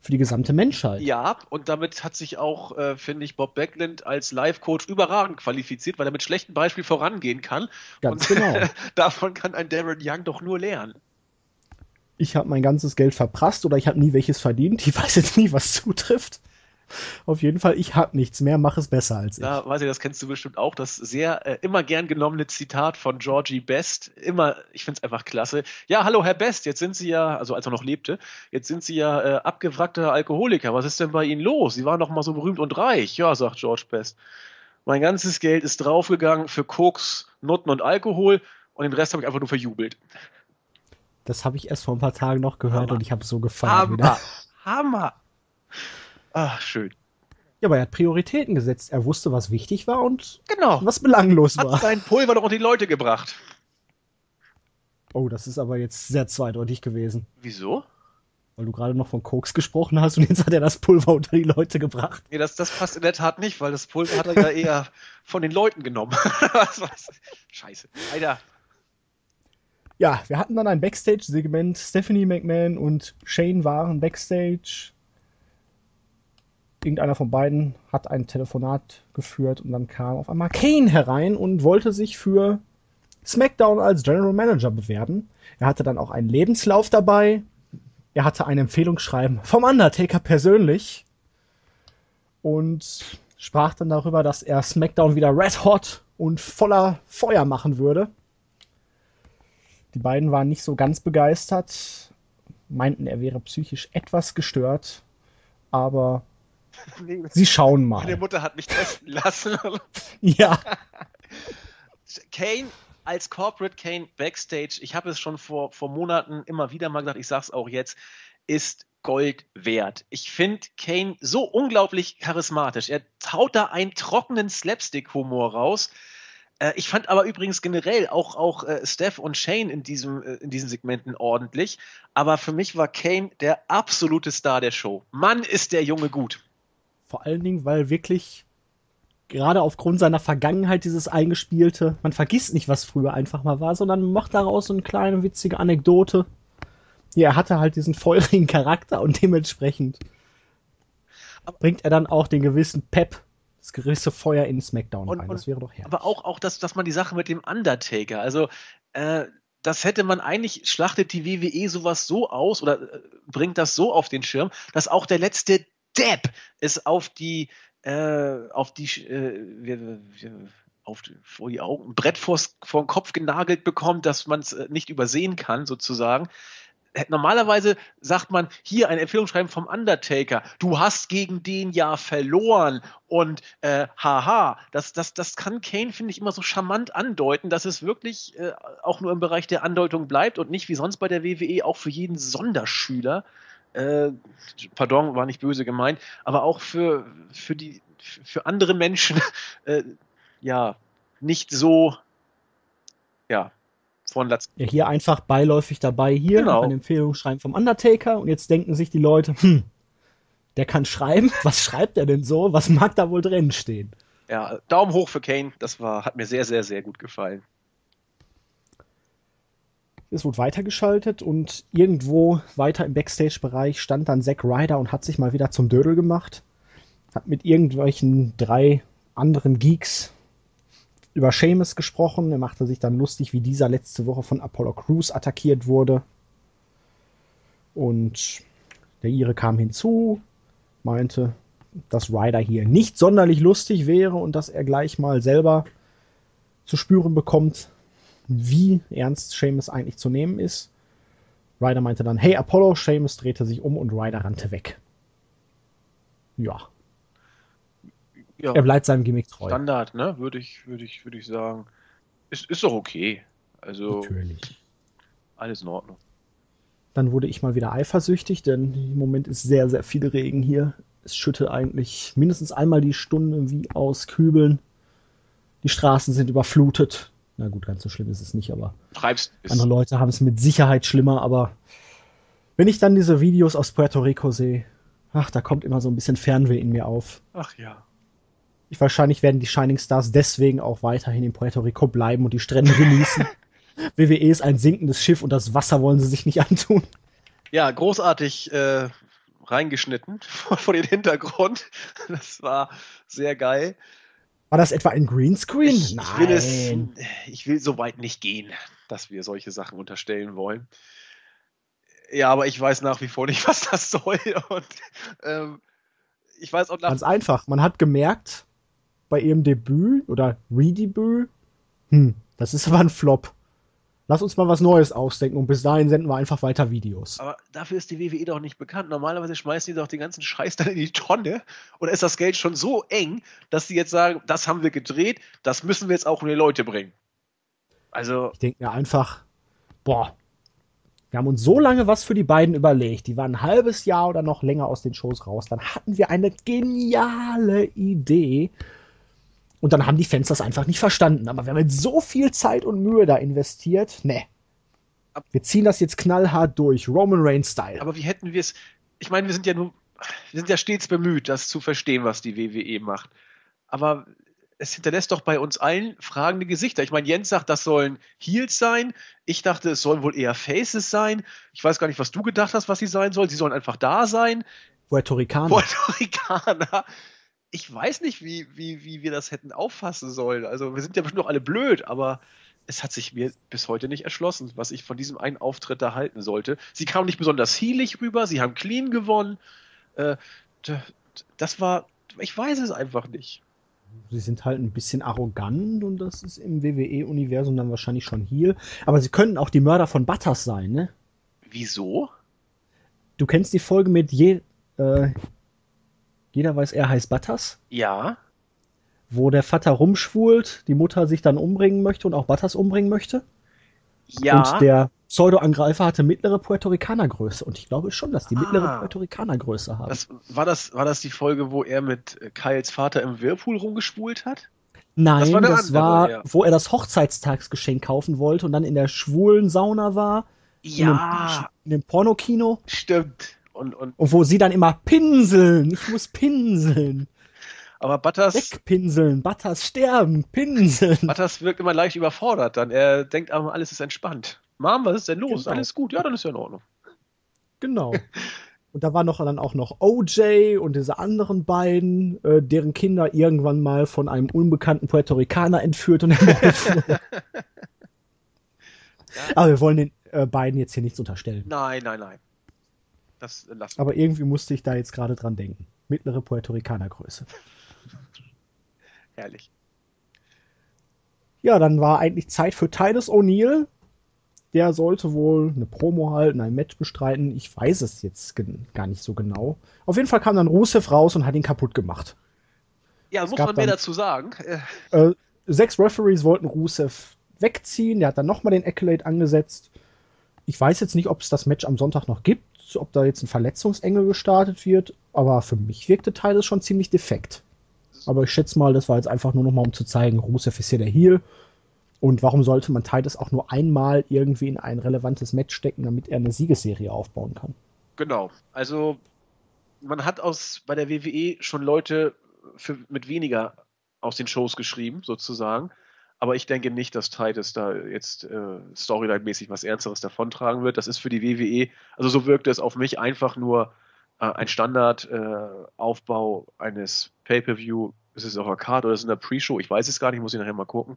für die gesamte Menschheit. Ja, und damit hat sich auch, äh, finde ich, Bob Backlund als Live-Coach überragend qualifiziert, weil er mit schlechtem Beispiel vorangehen kann. Ganz und genau. Davon kann ein Darren Young doch nur lernen. Ich habe mein ganzes Geld verprasst oder ich habe nie welches verdient. Ich weiß jetzt nie, was zutrifft. Auf jeden Fall, ich habe nichts mehr, mach es besser als ich. Ja, weiß ich, das kennst du bestimmt auch, das sehr äh, immer gern genommene Zitat von Georgie Best. Immer, ich find's einfach klasse. Ja, hallo Herr Best, jetzt sind Sie ja, also als er noch lebte, jetzt sind Sie ja äh, abgewrackter Alkoholiker. Was ist denn bei Ihnen los? Sie waren doch mal so berühmt und reich. Ja, sagt George Best. Mein ganzes Geld ist draufgegangen für Koks, Nutten und Alkohol und den Rest habe ich einfach nur verjubelt. Das habe ich erst vor ein paar Tagen noch gehört, Hammer. Und ich habe so gefallen wieder. Hammer! Ach, schön. Ja, aber er hat Prioritäten gesetzt. Er wusste, was wichtig war und genau. was belanglos hat war. Hat sein Pulver doch an die Leute gebracht. Oh, das ist aber jetzt sehr zweideutig gewesen. Wieso? Weil du gerade noch von Koks gesprochen hast und jetzt hat er das Pulver unter die Leute gebracht. Nee, das, das passt in der Tat nicht, weil das Pulver hat er ja eher von den Leuten genommen. Scheiße. Alter. Ja, wir hatten dann ein Backstage-Segment. Stephanie McMahon und Shane waren Backstage. Irgendeiner von beiden hat ein Telefonat geführt und dann kam auf einmal Kane herein und wollte sich für SmackDown als General Manager bewerben. Er hatte dann auch einen Lebenslauf dabei. Er hatte ein Empfehlungsschreiben vom Undertaker persönlich und sprach dann darüber, dass er SmackDown wieder red hot und voller Feuer machen würde. Die beiden waren nicht so ganz begeistert, meinten, er wäre psychisch etwas gestört, aber Sie schauen mal. Meine Mutter hat mich testen lassen. Ja. Kane als Corporate Kane Backstage, ich habe es schon vor, vor Monaten immer wieder mal gesagt, ich sage es auch jetzt, ist Gold wert. Ich finde Kane so unglaublich charismatisch. Er haut da einen trockenen Slapstick-Humor raus. Äh, ich fand aber übrigens generell auch, auch äh, Steph und Shane in, diesem, äh, in diesen Segmenten ordentlich. Aber für mich war Kane der absolute Star der Show. Mann, ist der Junge gut. Vor allen Dingen, weil wirklich gerade aufgrund seiner Vergangenheit dieses Eingespielte, man vergisst nicht, was früher einfach mal war, sondern macht daraus so eine kleine witzige Anekdote. Ja, er hatte halt diesen feurigen Charakter und dementsprechend bringt er dann auch den gewissen Pep, das gewisse Feuer in SmackDown und, rein. Das wäre doch herrlich. Aber auch, auch das, dass man die Sache mit dem Undertaker, also äh, das hätte man eigentlich, schlachtet die W W E sowas so aus oder äh, bringt das so auf den Schirm, dass auch der letzte Depp es auf die Äh, auf die, äh, auf die, vor die Augen, ein Brett vor den Kopf genagelt bekommt, dass man es nicht übersehen kann, sozusagen. Normalerweise sagt man, hier ein Empfehlungsschreiben vom Undertaker, du hast gegen den ja verloren und äh, haha, das, das, das kann Kane, finde ich, immer so charmant andeuten, dass es wirklich äh, auch nur im Bereich der Andeutung bleibt und nicht wie sonst bei der W W E auch für jeden Sonderschüler. Äh, pardon, war nicht böse gemeint, aber auch für, für, die, für andere Menschen äh, ja, nicht so ja, von Latz. Ja, hier einfach beiläufig dabei, hier genau. Eine Empfehlung schreiben vom Undertaker und jetzt denken sich die Leute, hm, der kann schreiben, was schreibt er denn so, was mag da wohl drin stehen? Ja, Daumen hoch für Kane, das war, hat mir sehr, sehr, sehr gut gefallen. Es wurde weitergeschaltet und irgendwo weiter im Backstage-Bereich stand dann Zack Ryder und hat sich mal wieder zum Dödel gemacht. Hat mit irgendwelchen drei anderen Geeks über Sheamus gesprochen. Er machte sich dann lustig, wie dieser letzte Woche von Apollo Crews attackiert wurde. Und der Ire kam hinzu, meinte, dass Ryder hier nicht sonderlich lustig wäre und dass er gleich mal selber zu spüren bekommt, wie ernst Sheamus eigentlich zu nehmen ist. Ryder meinte dann, hey Apollo, Sheamus drehte sich um und Ryder rannte weg. Ja. ja. Er bleibt seinem Gimmick treu. Standard, ne? Würde ich, würde ich, würde ich sagen. Ist, ist doch okay. Also. Natürlich. Alles in Ordnung. Dann wurde ich mal wieder eifersüchtig, denn im Moment ist sehr, sehr viel Regen hier. Es schüttet eigentlich mindestens einmal die Stunde wie aus Kübeln. Die Straßen sind überflutet. Na gut, ganz so schlimm ist es nicht, aber Treibst andere Leute haben es mit Sicherheit schlimmer, aber wenn ich dann diese Videos aus Puerto Rico sehe, ach, da kommt immer so ein bisschen Fernweh in mir auf. Ach ja. Ich, wahrscheinlich werden die Shining Stars deswegen auch weiterhin in Puerto Rico bleiben und die Strände genießen. W W E ist ein sinkendes Schiff und das Wasser wollen sie sich nicht antun. Ja, großartig äh, reingeschnitten vor den Hintergrund. Das war sehr geil. War das etwa ein Greenscreen? Ich, Nein. Ich will, es, ich will so weit nicht gehen, dass wir solche Sachen unterstellen wollen. Ja, aber ich weiß nach wie vor nicht, was das soll. Und, ähm, ich weiß auch nach Ganz einfach. Man hat gemerkt, bei ihrem Debüt oder Redebüt, hm, das ist aber ein Flop. Lass uns mal was Neues ausdenken und bis dahin senden wir einfach weiter Videos. Aber dafür ist die W W E doch nicht bekannt. Normalerweise schmeißen die doch den ganzen Scheiß dann in die Tonne oder ist das Geld schon so eng, dass die jetzt sagen, das haben wir gedreht, das müssen wir jetzt auch in die Leute bringen. Also ich denke mir einfach, boah, wir haben uns so lange was für die beiden überlegt. Die waren ein halbes Jahr oder noch länger aus den Shows raus. Dann hatten wir eine geniale Idee. Und dann haben die Fans das einfach nicht verstanden. Aber wir haben jetzt so viel Zeit und Mühe da investiert. Nee. Wir ziehen das jetzt knallhart durch. Roman Reigns-Style. Aber wie hätten wir es... Ich meine, wir sind ja nur... Wir sind ja stets bemüht, das zu verstehen, was die W W E macht. Aber es hinterlässt doch bei uns allen fragende Gesichter. Ich meine, Jens sagt, das sollen Heels sein. Ich dachte, es sollen wohl eher Faces sein. Ich weiß gar nicht, was du gedacht hast, was sie sein sollen. Sie sollen einfach da sein. Puerto Ricaner. Puerto Ricaner. Ich weiß nicht, wie, wie, wie wir das hätten auffassen sollen. Also wir sind ja bestimmt noch alle blöd, aber es hat sich mir bis heute nicht erschlossen, was ich von diesem einen Auftritt da halten sollte. Sie kamen nicht besonders heelig rüber, sie haben clean gewonnen. Äh, das war, ich weiß es einfach nicht. Sie sind halt ein bisschen arrogant und das ist im W W E-Universum dann wahrscheinlich schon heel. Aber sie könnten auch die Mörder von Butters sein, ne? Wieso? Du kennst die Folge mit je... Äh Jeder weiß, er heißt Butters. Ja. Wo der Vater rumschwult, die Mutter sich dann umbringen möchte und auch Butters umbringen möchte. Ja. Und der Pseudo-Angreifer hatte mittlere Puerto-Ricaner-Größe. Und ich glaube schon, dass die ah. mittlere Puerto-Ricaner-Größe haben. Das, war, das, war das die Folge, wo er mit Kyles Vater im Whirlpool rumgeschwult hat? Nein, das war, das andere, war ja. wo er das Hochzeitstagsgeschenk kaufen wollte und dann in der schwulen Sauna war. Ja. In dem, in dem Pornokino. Stimmt. Und, und, und wo sie dann immer pinseln. Ich muss pinseln. Aber Butters... Wegpinseln, Butters sterben, pinseln. Butters wirkt immer leicht überfordert dann. Er denkt, aber alles ist entspannt. Mom, was ist denn los? Genau. Alles gut? Ja, dann ist ja in Ordnung. Genau. Und da war noch dann auch noch O J und diese anderen beiden, äh, deren Kinder irgendwann mal von einem unbekannten Puerto Ricaner entführt und aber wir wollen den äh, beiden jetzt hier nichts unterstellen. Nein, nein, nein. Das lassen wir. Aber irgendwie musste ich da jetzt gerade dran denken. Mittlere Puerto Ricaner Größe. Herrlich. Ja, dann war eigentlich Zeit für Titus O'Neil. Der sollte wohl eine Promo halten, ein Match bestreiten. Ich weiß es jetzt gar nicht so genau. Auf jeden Fall kam dann Rusev raus und hat ihn kaputt gemacht. Ja, muss man mehr dazu sagen. Äh, sechs Referees wollten Rusev wegziehen. Der hat dann nochmal den Accolade angesetzt. Ich weiß jetzt nicht, ob es das Match am Sonntag noch gibt, ob da jetzt ein Verletzungsengel gestartet wird. Aber für mich wirkte Titus schon ziemlich defekt. Aber ich schätze mal, das war jetzt einfach nur nochmal, um zu zeigen, Rusev ist hier der Heel. Und warum sollte man Titus auch nur einmal irgendwie in ein relevantes Match stecken, damit er eine Siegesserie aufbauen kann? Genau. Also man hat aus bei der W W E schon Leute für, mit weniger aus den Shows geschrieben, sozusagen. Aber ich denke nicht, dass Titus da jetzt äh, Storyline-mäßig was Ernsteres davontragen wird. Das ist für die W W E, also so wirkte es auf mich, einfach nur äh, ein Standardaufbau äh, eines Pay-Per-View. Ist es auf einer Card oder ist es in der Pre-Show? Ich weiß es gar nicht, muss ich nachher mal gucken.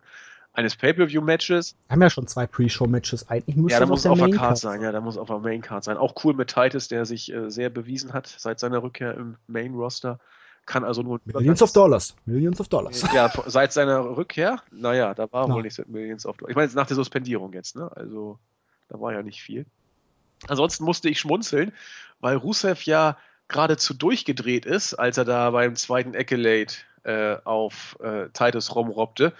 Eines Pay-Per-View-Matches. Wir haben ja schon zwei Pre-Show-Matches. Eigentlich muss ja, da muss auf der Main-Card sein. Ja, da muss auf der Main-Card sein. Auch cool mit Titus, der sich äh, sehr bewiesen hat seit seiner Rückkehr im Main-Roster. Kann also nur... Millions of Dollars. Millions of Dollars. Ja, seit seiner Rückkehr. Naja, da war Na. wohl nichts mit Millions of Dollars. Ich meine, nach der Suspendierung jetzt, ne? Also, da war ja nicht viel. Ansonsten musste ich schmunzeln, weil Rusev ja geradezu durchgedreht ist, als er da beim zweiten Accolade äh, auf äh, Titus rumrobbte.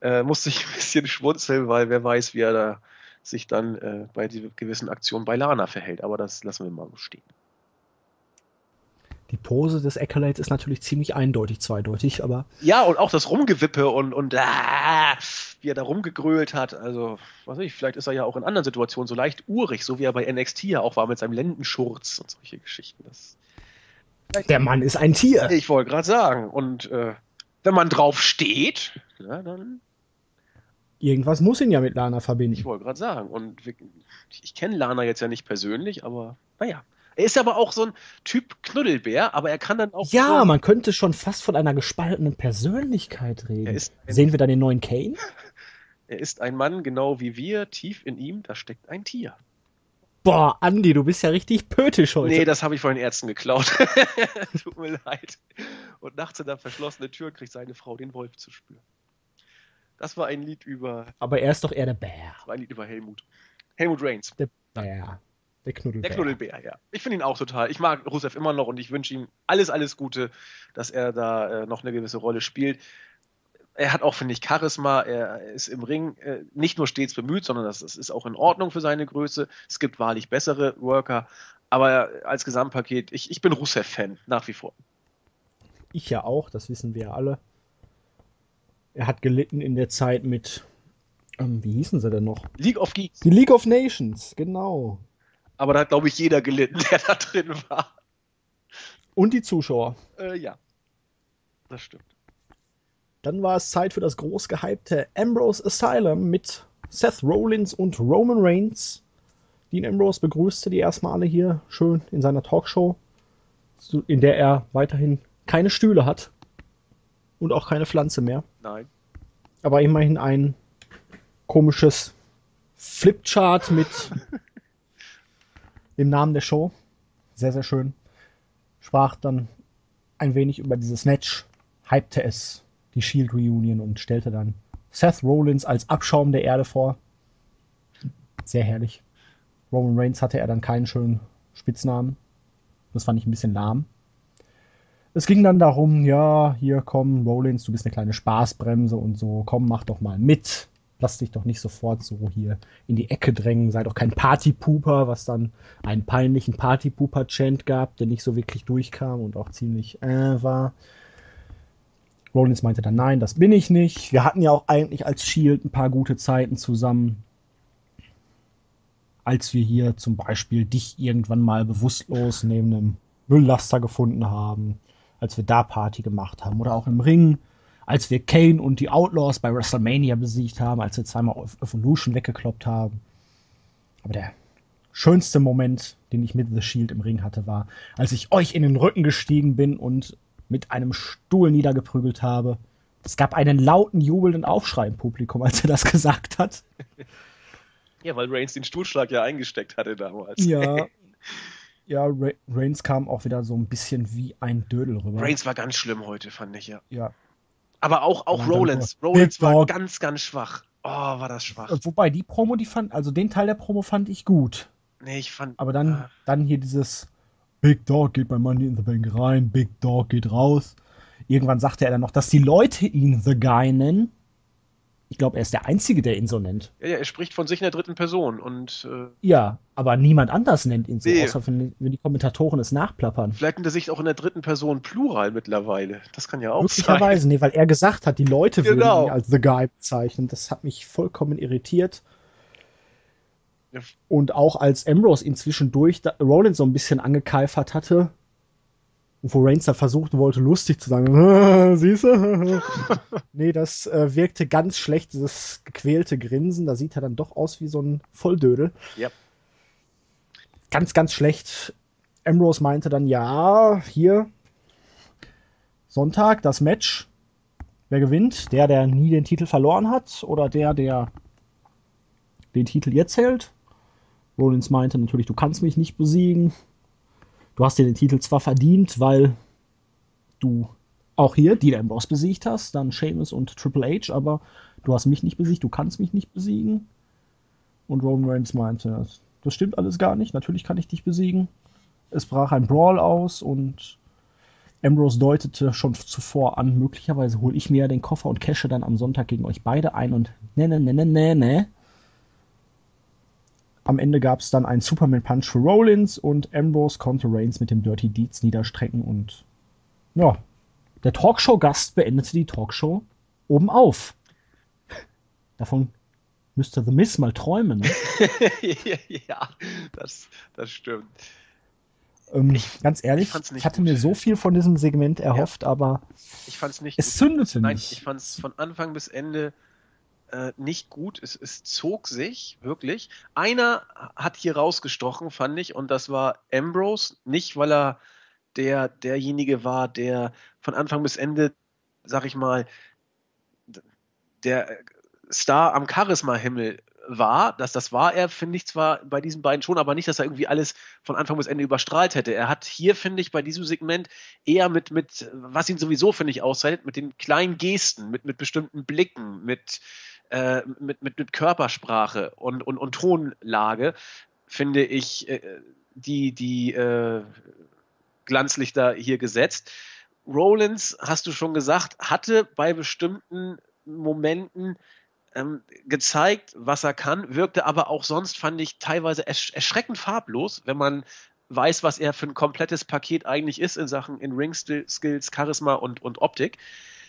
Äh, musste ich ein bisschen schmunzeln, weil wer weiß, wie er da sich dann äh, bei die gewissen Aktionen bei Lana verhält. Aber das lassen wir mal so stehen. Die Pose des Accolades ist natürlich ziemlich eindeutig, zweideutig, aber... Ja, und auch das Rumgewippe und, und ah, wie er da rumgegrölt hat. Also, weiß nicht, vielleicht ist er ja auch in anderen Situationen so leicht urig, so wie er bei N X T ja auch war mit seinem Lendenschurz und solche Geschichten. Das Der Mann ist ein Tier! Ich wollte gerade sagen. Und äh, wenn man drauf steht, ja, dann... Irgendwas muss ihn ja mit Lana verbinden. Ich wollte gerade sagen. Und ich kenne Lana jetzt ja nicht persönlich, aber naja. Er ist aber auch so ein Typ Knuddelbär, aber er kann dann auch... Ja, so man könnte schon fast von einer gespaltenen Persönlichkeit reden. Ist Sehen wir dann den neuen Kane? Er ist ein Mann, genau wie wir. Tief in ihm, da steckt ein Tier. Boah, Andi, du bist ja richtig pötisch heute. Nee, das habe ich von den Ärzten geklaut. Tut mir leid. Und nachts in der verschlossenen Tür kriegt seine Frau den Wolf zu spüren. Das war ein Lied über... Aber er ist doch eher der Bär. Das war ein Lied über Helmut. Helmut Reigns. Der Bär. Der Knuddelbär. Der Knuddelbär, ja. Ich finde ihn auch total. Ich mag Rusev immer noch und ich wünsche ihm alles, alles Gute, dass er da äh, noch eine gewisse Rolle spielt. Er hat auch, finde ich, Charisma. Er ist im Ring äh, nicht nur stets bemüht, sondern das, das ist auch in Ordnung für seine Größe. Es gibt wahrlich bessere Worker. Aber als Gesamtpaket, ich, ich bin Rusev-Fan, nach wie vor. Ich ja auch, das wissen wir ja alle. Er hat gelitten in der Zeit mit, ähm, wie hießen sie denn noch? League of Geeks. Die League of Nations, genau. Aber da hat, glaube ich, jeder gelitten, der da drin war. Und die Zuschauer. Äh, ja, das stimmt. Dann war es Zeit für das groß gehypte Ambrose Asylum mit Seth Rollins und Roman Reigns. Dean Ambrose begrüßte die erstmal alle hier schön in seiner Talkshow, in der er weiterhin keine Stühle hat. Und auch keine Pflanze mehr. Nein. Aber immerhin ein komisches Flipchart mit dem Namen der Show. Sehr, sehr schön. Sprach dann ein wenig über dieses Match, hypte es, die Shield Reunion, und stellte dann Seth Rollins als Abschaum der Erde vor. Sehr herrlich. Roman Reigns hatte er dann keinen schönen Spitznamen. Das fand ich ein bisschen lahm. Es ging dann darum, ja, hier, komm, Rollins, du bist eine kleine Spaßbremse und so, komm, mach doch mal mit. Lass dich doch nicht sofort so hier in die Ecke drängen, sei doch kein Partypooper, was dann einen peinlichen Partypooper-Chant gab, der nicht so wirklich durchkam und auch ziemlich äh war. Rollins meinte dann, nein, das bin ich nicht. Wir hatten ja auch eigentlich als Shield ein paar gute Zeiten zusammen. als wir hier zum Beispiel dich irgendwann mal bewusstlos neben einem Mülllaster gefunden haben, als wir da Party gemacht haben oder auch im Ring, als wir Kane und die Outlaws bei WrestleMania besiegt haben, als wir zweimal Evolution weggekloppt haben. Aber der schönste Moment, den ich mit The Shield im Ring hatte, war, als ich euch in den Rücken gestiegen bin und mit einem Stuhl niedergeprügelt habe. Es gab einen lauten, jubelnden Aufschrei im Publikum, als er das gesagt hat. Ja, weil Reigns den Stuhlschlag ja eingesteckt hatte damals. Ja, ja Re- Reigns kam auch wieder so ein bisschen wie ein Dödel rüber. Reigns war ganz schlimm heute, fand ich, ja. Ja. Aber auch, auch Rollins. Rollins war Dog. ganz, ganz schwach. Oh, war das schwach. Wobei die Promo, die fand, also den Teil der Promo fand ich gut. Nee, ich fand... Aber dann, ah. dann hier dieses Big Dog geht bei Money in the Bank rein, Big Dog geht raus. Irgendwann sagte er dann noch, dass die Leute ihn The Guy nennen. Ich glaube, er ist der Einzige, der ihn so nennt. Ja, ja, er spricht von sich in der dritten Person. Und äh, ja, aber niemand anders nennt ihn so, nee. außer wenn, wenn die Kommentatoren es nachplappern. Vielleicht in der Sicht auch in der dritten Person Plural mittlerweile. Das kann ja auch sein. Möglicherweise, nee, weil er gesagt hat, die Leute genau. würden ihn als The Guy bezeichnen. Das hat mich vollkommen irritiert. Ja. Und auch als Ambrose ihn zwischendurch Rollins so ein bisschen angekeifert hatte, und wo Reigns da versuchte, wollte lustig zu sagen, siehst du? Nee, das äh, wirkte ganz schlecht, dieses gequälte Grinsen. Da sieht er dann doch aus wie so ein Volldödel. Yep. Ganz, ganz schlecht. Ambrose meinte dann, ja, hier, Sonntag, das Match. Wer gewinnt? Der, der nie den Titel verloren hat? Oder der, der den Titel jetzt hält? Rollins meinte natürlich, du kannst mich nicht besiegen. Du hast dir den Titel zwar verdient, weil du auch hier Dean Ambrose besiegt hast, dann Sheamus und Triple H, aber du hast mich nicht besiegt, du kannst mich nicht besiegen. Und Roman Reigns meinte, das stimmt alles gar nicht, natürlich kann ich dich besiegen. Es brach ein Brawl aus und Ambrose deutete schon zuvor an, möglicherweise hole ich mir ja den Koffer und cashe dann am Sonntag gegen euch beide ein und ne, ne, ne, ne, ne, ne. Am Ende gab es dann einen Superman-Punch für Rollins und Ambrose konnte Reigns mit dem Dirty Deeds niederstrecken und ja, der Talkshow-Gast beendete die Talkshow obenauf. Davon müsste The Miz mal träumen. Ne? Ja, das, das stimmt. Ähm, ganz ehrlich, ich, ich hatte gut. mir so viel von diesem Segment erhofft, ja. aber ich fand's nicht es gut. zündete Nein, nicht. Ich fand es von Anfang bis Ende Äh, nicht gut, es, es zog sich, wirklich. Einer hat hier rausgestochen, fand ich, und das war Ambrose, nicht weil er der, derjenige war, der von Anfang bis Ende, sag ich mal, der Star am Charisma-Himmel war, dass das war er, finde ich zwar bei diesen beiden schon, aber nicht, dass er irgendwie alles von Anfang bis Ende überstrahlt hätte. Er hat hier, finde ich, bei diesem Segment eher mit, mit was ihn sowieso, finde ich, auszeichnet, mit den kleinen Gesten, mit, mit bestimmten Blicken, mit Äh, mit, mit, mit Körpersprache und, und, und Tonlage, finde ich, äh, die, die äh, Glanzlichter hier gesetzt. Rollins, hast du schon gesagt, hatte bei bestimmten Momenten ähm, gezeigt, was er kann, wirkte aber auch sonst, fand ich, teilweise ersch- erschreckend farblos, wenn man weiß, was er für ein komplettes Paket eigentlich ist in Sachen in Ring-Skills, Charisma und, und Optik.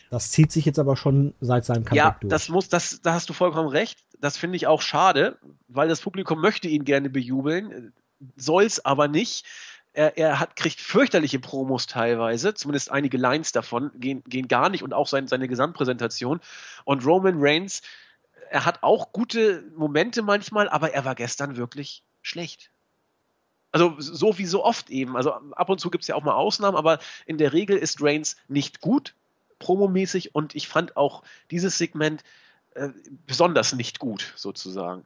Das zieht sich jetzt aber schon seit seinem Comeback ja, durch. Ja, das muss, das, da hast du vollkommen recht. Das finde ich auch schade, weil das Publikum möchte ihn gerne bejubeln, soll's aber nicht. Er, er hat, kriegt fürchterliche Promos teilweise, zumindest einige Lines davon gehen, gehen gar nicht und auch sein, seine Gesamtpräsentation. Und Roman Reigns, er hat auch gute Momente manchmal, aber er war gestern wirklich schlecht. Also so wie so oft eben. Also ab und zu gibt es ja auch mal Ausnahmen, aber in der Regel ist Reigns nicht gut. Promomäßig und ich fand auch dieses Segment äh, besonders nicht gut, sozusagen.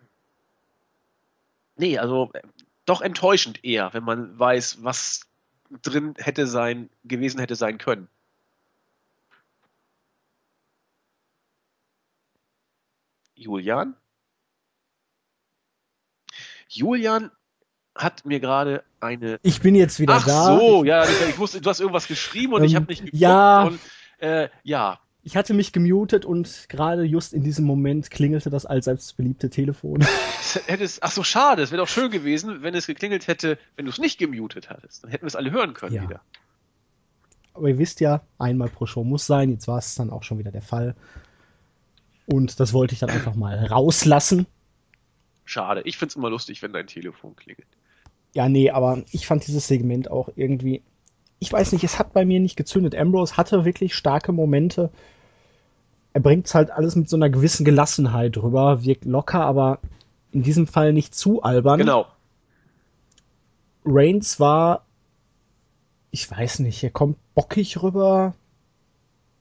Nee, also äh, doch enttäuschend eher, wenn man weiß, was drin hätte sein, gewesen hätte sein können. Julian? Julian hat mir gerade eine... Ich bin jetzt wieder Ach da. Ach so, ja, ich, ich wusste, du hast irgendwas geschrieben und ähm, ich habe nicht geguckt ja. und Äh, ja. Ich hatte mich gemutet und gerade just in diesem Moment klingelte das allseits beliebte Telefon. Ach so, schade. Es wäre doch schön gewesen, wenn es geklingelt hätte, wenn du es nicht gemutet hattest. Dann hätten wir es alle hören können ja. wieder. Aber ihr wisst ja, einmal pro Show muss sein. Jetzt war es dann auch schon wieder der Fall. Und das wollte ich dann einfach mal rauslassen. schade. Ich find's immer lustig, wenn dein Telefon klingelt. Ja, nee, aber ich fand dieses Segment auch irgendwie, ich weiß nicht, es hat bei mir nicht gezündet. Ambrose hatte wirklich starke Momente. Er bringt's halt alles mit so einer gewissen Gelassenheit rüber, wirkt locker, aber in diesem Fall nicht zu albern. Genau. Reigns war, ich weiß nicht, er kommt bockig rüber.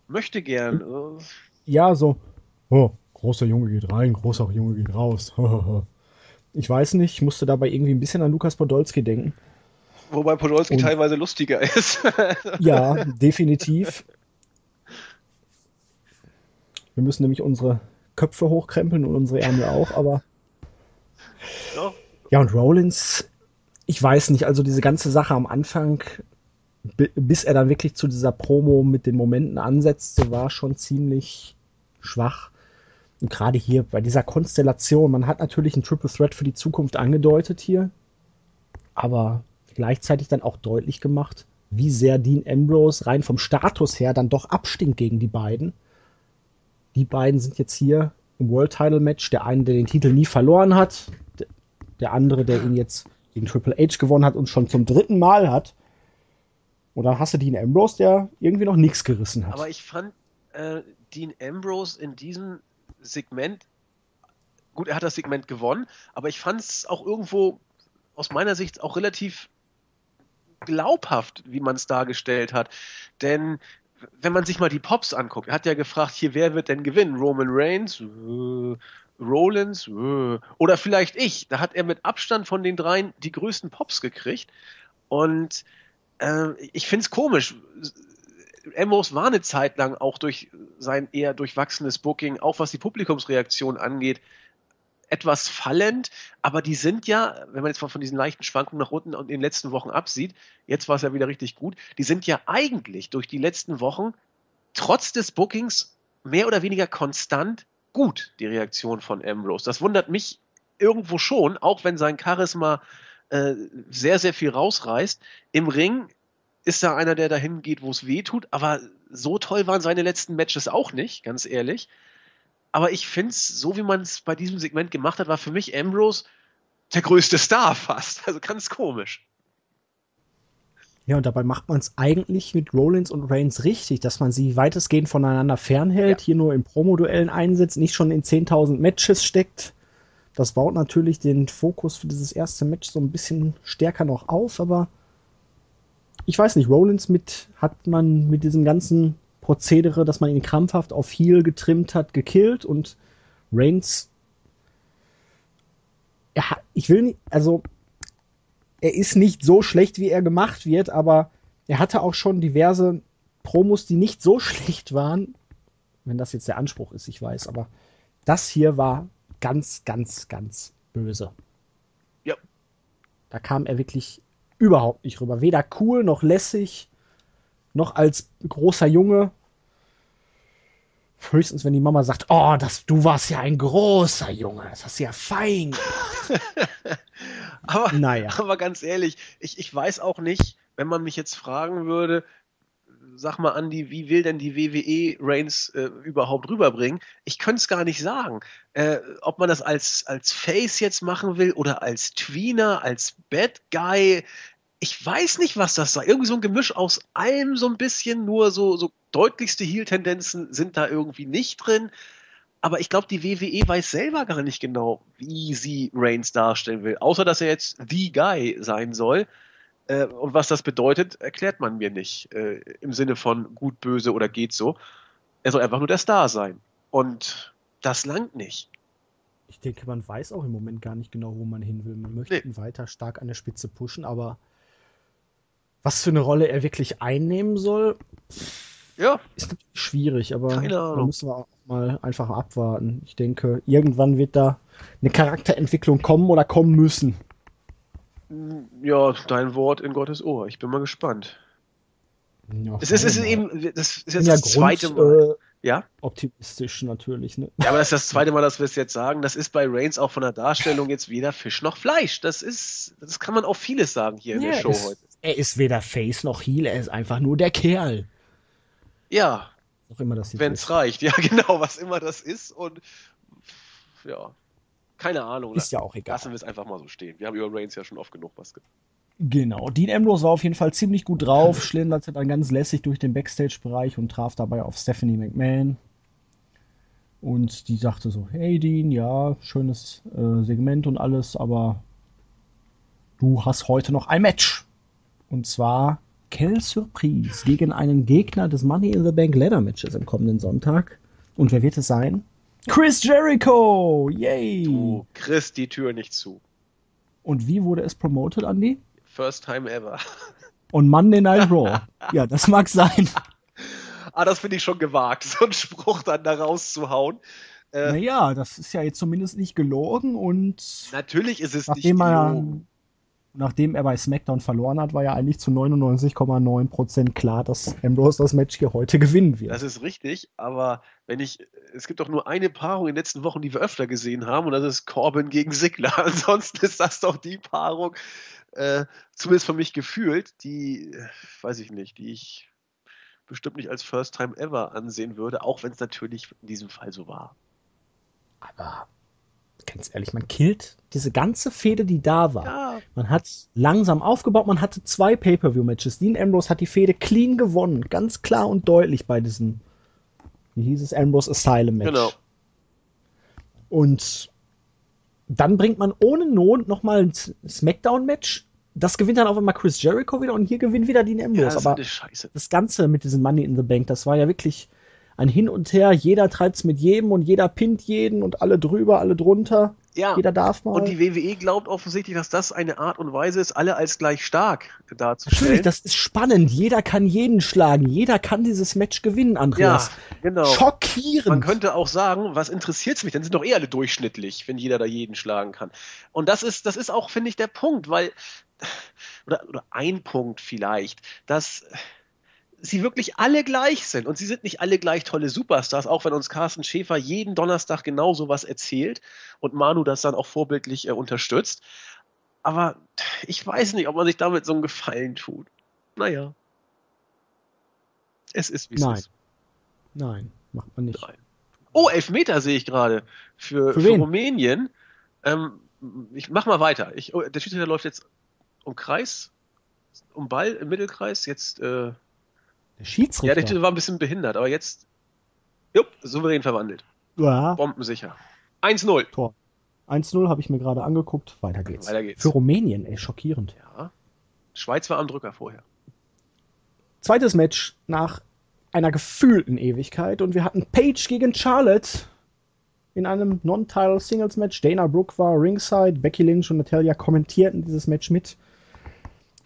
Möchte gern. Ja, so, oh, großer Junge geht rein, großer Junge geht raus. Ich weiß nicht, ich musste dabei irgendwie ein bisschen an Lukas Podolski denken. Wobei Podolski und teilweise lustiger ist. Ja, definitiv. Wir müssen nämlich unsere Köpfe hochkrempeln und unsere Ärmel auch, aber ja. Ja, und Rollins, ich weiß nicht, also diese ganze Sache am Anfang, bis er dann wirklich zu dieser Promo mit den Momenten ansetzte, war schon ziemlich schwach. Und gerade hier bei dieser Konstellation, man hat natürlich einen Triple Threat für die Zukunft angedeutet hier, aber gleichzeitig dann auch deutlich gemacht, wie sehr Dean Ambrose rein vom Status her dann doch abstinkt gegen die beiden. Die beiden sind jetzt hier im World Title Match, der eine, der den Titel nie verloren hat, der andere, der ihn jetzt gegen Triple H gewonnen hat und schon zum dritten Mal hat. Und dann hast du Dean Ambrose, der irgendwie noch nichts gerissen hat. Aber ich fand äh, Dean Ambrose in diesem Segment, gut, er hat das Segment gewonnen, aber ich fand es auch irgendwo aus meiner Sicht auch relativ glaubhaft, wie man es dargestellt hat. Denn wenn man sich mal die Pops anguckt, er hat ja gefragt, hier, wer wird denn gewinnen? Roman Reigns? Äh, Rollins? Äh, oder vielleicht ich? Da hat er mit Abstand von den dreien die größten Pops gekriegt. Und ich finde es komisch. Ambrose war eine Zeit lang auch durch sein eher durchwachsenes Booking, auch was die Publikumsreaktion angeht, etwas fallend. Aber die sind ja, wenn man jetzt mal von diesen leichten Schwankungen nach unten in den letzten Wochen absieht, jetzt war es ja wieder richtig gut, die sind ja eigentlich durch die letzten Wochen trotz des Bookings mehr oder weniger konstant gut, die Reaktion von Ambrose. Das wundert mich irgendwo schon, auch wenn sein Charisma sehr, sehr viel rausreißt. Im Ring ist da einer, der dahin geht, wo es weh tut, aber so toll waren seine letzten Matches auch nicht, ganz ehrlich. Aber ich finde es, so wie man es bei diesem Segment gemacht hat, war für mich Ambrose der größte Star fast. Also ganz komisch. Ja, und dabei macht man es eigentlich mit Rollins und Reigns richtig, dass man sie weitestgehend voneinander fernhält, ja. Hier nur in Promoduellen einsetzt, nicht schon in zehntausend Matches steckt. Das baut natürlich den Fokus für dieses erste Match so ein bisschen stärker noch auf, aber ich weiß nicht, Rollins mit hat man mit diesem ganzen Prozedere, dass man ihn krampfhaft auf Heel getrimmt hat, gekillt, und Reigns, ja, ich will nicht, also er ist nicht so schlecht, wie er gemacht wird, aber er hatte auch schon diverse Promos, die nicht so schlecht waren, wenn das jetzt der Anspruch ist, ich weiß, aber das hier war ganz, ganz, ganz böse. Ja. Da kam er wirklich überhaupt nicht rüber. Weder cool, noch lässig, noch als großer Junge. Höchstens, wenn die Mama sagt, oh, das, du warst ja ein großer Junge. Das hast du ja fein gemacht. aber, naja. aber ganz ehrlich, ich, ich weiß auch nicht, wenn man mich jetzt fragen würde, sag mal, Andi, wie will denn die W W E Reigns äh, überhaupt rüberbringen? Ich könnte es gar nicht sagen. Äh, ob man das als, als Face jetzt machen will oder als Tweener, als Bad Guy. Ich weiß nicht, was das sei. Irgendwie so ein Gemisch aus allem so ein bisschen, nur so, so deutlichste Heel-Tendenzen sind da irgendwie nicht drin. Aber ich glaube, die W W E weiß selber gar nicht genau, wie sie Reigns darstellen will. Außer, dass er jetzt The Guy sein soll. Und was das bedeutet, erklärt man mir nicht. Äh, Im Sinne von gut, böse oder geht so. Er soll einfach nur der Star sein. Und das langt nicht. Ich denke, man weiß auch im Moment gar nicht genau, wo man hin will. Man möchte nee. ihn weiter stark an der Spitze pushen, aber was für eine Rolle er wirklich einnehmen soll, ja. ist schwierig. Aber da müssen wir auch mal einfach abwarten. Ich denke, irgendwann wird da eine Charakterentwicklung kommen oder kommen müssen. Ja, dein Wort in Gottes Ohr. Ich bin mal gespannt. Ja, es ist, ist eben, das ist jetzt ja, das zweite Grund, Mal. Äh, ja? Optimistisch natürlich. Ne? Ja, aber das ist das zweite Mal, dass wir es jetzt sagen. Das ist bei Reigns auch von der Darstellung jetzt weder Fisch noch Fleisch. Das ist, das kann man auf vieles sagen hier in ja, der Show ist, heute. Er ist weder Face noch Heel, er ist einfach nur der Kerl. Ja. Wenn es reicht. Ja, genau, was immer das ist. Und ja. Keine Ahnung. Ist ja auch egal. Lassen wir es einfach mal so stehen. Wir haben über Reigns ja schon oft genug was gesagt. Genau. Dean Ambrose war auf jeden Fall ziemlich gut drauf, schlenderte dann ganz lässig durch den Backstage-Bereich und traf dabei auf Stephanie McMahon. Und die sagte so, hey Dean, ja, schönes äh, Segment und alles, aber du hast heute noch ein Match. Und zwar quelle surprise gegen einen Gegner des Money in the Bank Ladder Matches am kommenden Sonntag. Und wer wird es sein? Chris Jericho! Yay! Du kriegst die Tür nicht zu. Und wie wurde es promoted, Andy? First time ever. On Monday Night Raw. Ja, das mag sein. Ah, das finde ich schon gewagt, so einen Spruch dann da rauszuhauen. Äh, naja, das ist ja jetzt zumindest nicht gelogen und... Natürlich ist es nicht gelogen. Er, nachdem er bei SmackDown verloren hat, war ja eigentlich zu neunundneunzig Komma neun Prozent klar, dass Ambrose das Match hier heute gewinnen wird. Das ist richtig, aber wenn ich... Es gibt doch nur eine Paarung in den letzten Wochen, die wir öfter gesehen haben, und das ist Corbin gegen Ziggler. Ansonsten ist das doch die Paarung, äh, zumindest von mich gefühlt, die... Weiß ich nicht, die ich... bestimmt nicht als First Time Ever ansehen würde, auch wenn es natürlich in diesem Fall so war. Aber ganz ehrlich, man killt diese ganze Fehde, die da war. Ja. Man hat langsam aufgebaut, man hatte zwei Pay-Per-View-Matches. Dean Ambrose hat die Fehde clean gewonnen, ganz klar und deutlich bei diesem, wie hieß es, Ambrose Asylum-Match. Genau. Und dann bringt man ohne Not nochmal ein Smackdown-Match. Das gewinnt dann auf einmal Chris Jericho wieder und hier gewinnt wieder Dean Ambrose. Ja, das aber ist Scheiße. Das Ganze mit diesem Money in the Bank, das war ja wirklich ein Hin und Her. Jeder treibt's mit jedem und jeder pinnt jeden und alle drüber, alle drunter. Ja. Jeder darf mal. Und die W W E glaubt offensichtlich, dass das eine Art und Weise ist, alle als gleich stark darzustellen. Natürlich, das ist spannend. Jeder kann jeden schlagen. Jeder kann dieses Match gewinnen, Andreas. Ja, genau. Schockierend. Man könnte auch sagen, was interessiert's mich? Dann sind doch eh alle durchschnittlich, wenn jeder da jeden schlagen kann. Und das ist, das ist auch, finde ich, der Punkt, weil Oder, oder ein Punkt vielleicht, dass sie wirklich alle gleich sind. Und sie sind nicht alle gleich tolle Superstars, auch wenn uns Carsten Schäfer jeden Donnerstag genau sowas erzählt und Manu das dann auch vorbildlich äh, unterstützt. Aber ich weiß nicht, ob man sich damit so einen Gefallen tut. Naja. Es ist, wie es ist. Nein. Nein, macht man nicht. Nein. Oh, Elfmeter sehe ich gerade. Für, für, für Rumänien. Ähm, ich mach mal weiter. Ich, oh, der Schiedsrichter läuft jetzt um Kreis, um Ball im Mittelkreis, jetzt, äh, der Schiedsrichter. Ja, der Titel war ein bisschen behindert, aber jetzt, jupp, souverän verwandelt. Ja. Bombensicher. eins null. Tor. eins null habe ich mir gerade angeguckt, weiter geht's. Weiter geht's. Für Rumänien, ey, schockierend. Ja. Schweiz war am Drücker vorher. Zweites Match nach einer gefühlten Ewigkeit und wir hatten Paige gegen Charlotte in einem Non-Title-Singles-Match. Dana Brooke war ringside, Becky Lynch und Natalia kommentierten dieses Match mit.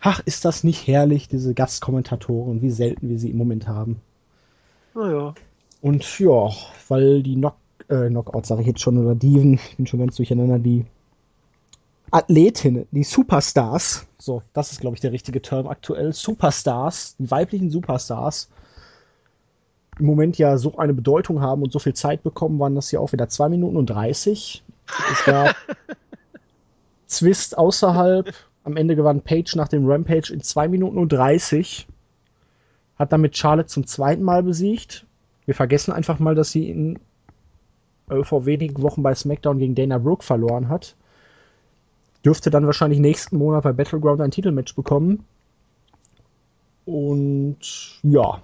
Ach, ist das nicht herrlich, diese Gastkommentatoren, wie selten wir sie im Moment haben. Naja. Und ja, weil die Knock, äh, Knockouts, sage ich jetzt schon, oder Diven, ich bin schon ganz durcheinander, die Athletinnen, die Superstars, so, das ist, glaube ich, der richtige Term aktuell, Superstars, die weiblichen Superstars, im Moment ja so eine Bedeutung haben und so viel Zeit bekommen, waren das ja auch wieder zwei Minuten und dreißig. Es gab Zwist außerhalb. Am Ende gewann Paige nach dem Rampage in zwei Minuten und dreißig. Hat damit Charlotte zum zweiten Mal besiegt. Wir vergessen einfach mal, dass sie in, äh, vor wenigen Wochen bei SmackDown gegen Dana Brooke verloren hat. Dürfte dann wahrscheinlich nächsten Monat bei Battleground ein Titelmatch bekommen. Und ja.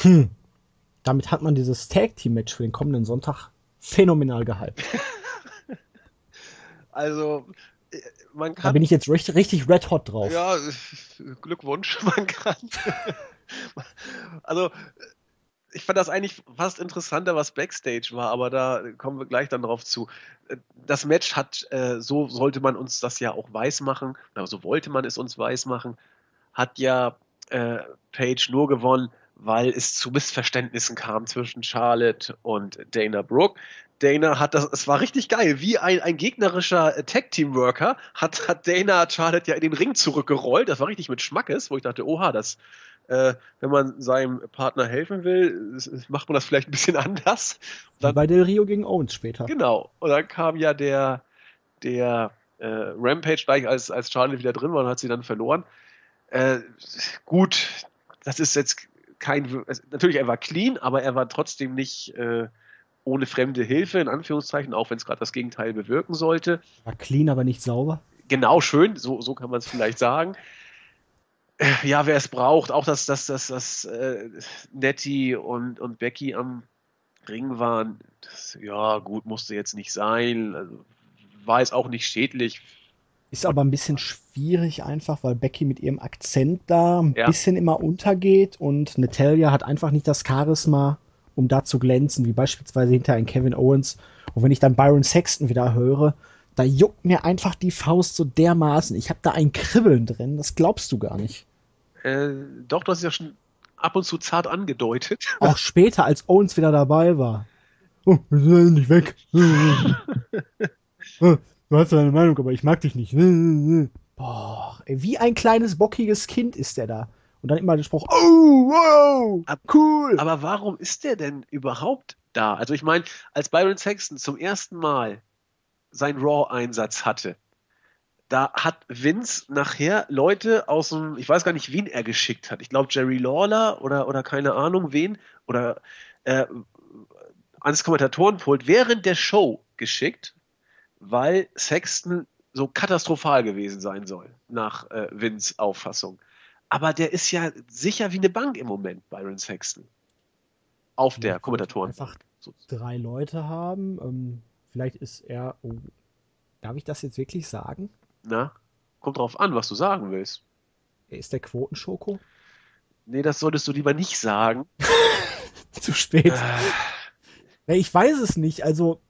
Hm. Damit hat man dieses Tag-Team-Match für den kommenden Sonntag phänomenal gehypt. Also, man kann... Da bin ich jetzt richtig, richtig red hot drauf. Ja, Glückwunsch. Man kann... Also, ich fand das eigentlich fast interessanter, was Backstage war, aber da kommen wir gleich dann drauf zu. Das Match hat, so sollte man uns das ja auch weismachen, so wollte man es uns weismachen, hat ja äh, Paige nur gewonnen, weil es zu Missverständnissen kam zwischen Charlotte und Dana Brooke. Dana hat das, es war richtig geil, wie ein, ein gegnerischer Tag-Team-Worker hat, hat Dana Charlotte ja in den Ring zurückgerollt, das war richtig mit Schmackes, wo ich dachte, oha, das, äh, wenn man seinem Partner helfen will, macht man das vielleicht ein bisschen anders. Dann, bei Del Rio gegen Owens später. Genau, und dann kam ja der, der äh, Rampage gleich, als, als Charlotte wieder drin war und hat sie dann verloren. Äh, gut, das ist jetzt kein, natürlich, er war clean, aber er war trotzdem nicht äh, ohne fremde Hilfe, in Anführungszeichen, auch wenn es gerade das Gegenteil bewirken sollte. War clean, aber nicht sauber. Genau, schön, so, so kann man es vielleicht sagen. Ja, wer es braucht, auch dass, dass, dass, dass äh, Nettie und, und Becky am Ring waren, das, ja gut, musste jetzt nicht sein, also, war es auch nicht schädlich. Ist aber ein bisschen schwierig einfach, weil Becky mit ihrem Akzent da ein ja. bisschen immer untergeht und Natalia hat einfach nicht das Charisma, um da zu glänzen, wie beispielsweise hinter einem Kevin Owens. Und wenn ich dann Byron Saxton wieder höre, da juckt mir einfach die Faust so dermaßen. Ich habe da ein Kribbeln drin, das glaubst du gar nicht. Äh, doch, du hast es ja schon ab und zu zart angedeutet. Auch später, als Owens wieder dabei war. Oh, wir sind nicht weg. Oh, du hast deine Meinung, aber ich mag dich nicht. Boah, wie ein kleines, bockiges Kind ist der da. Und dann immer der Spruch, oh, wow, ab, cool. Aber warum ist der denn überhaupt da? Also ich meine, als Byron Saxton zum ersten Mal seinen Raw-Einsatz hatte, da hat Vince nachher Leute aus dem, ich weiß gar nicht, wen er geschickt hat. Ich glaube, Jerry Lawler oder, oder keine Ahnung wen, oder äh, ans Kommentatorenpult während der Show geschickt, weil Saxton so katastrophal gewesen sein soll, nach äh, Vince Auffassung. Aber der ist ja sicher wie eine Bank im Moment, Byron Saxton. Auf der Kommentatoren. Einfach drei Leute haben, ähm vielleicht ist er, oh, darf ich das jetzt wirklich sagen? Na, kommt drauf an, was du sagen willst. Ist der Quotenschoko? Nee, das solltest du lieber nicht sagen. Zu spät. Nee, ich weiß es nicht, also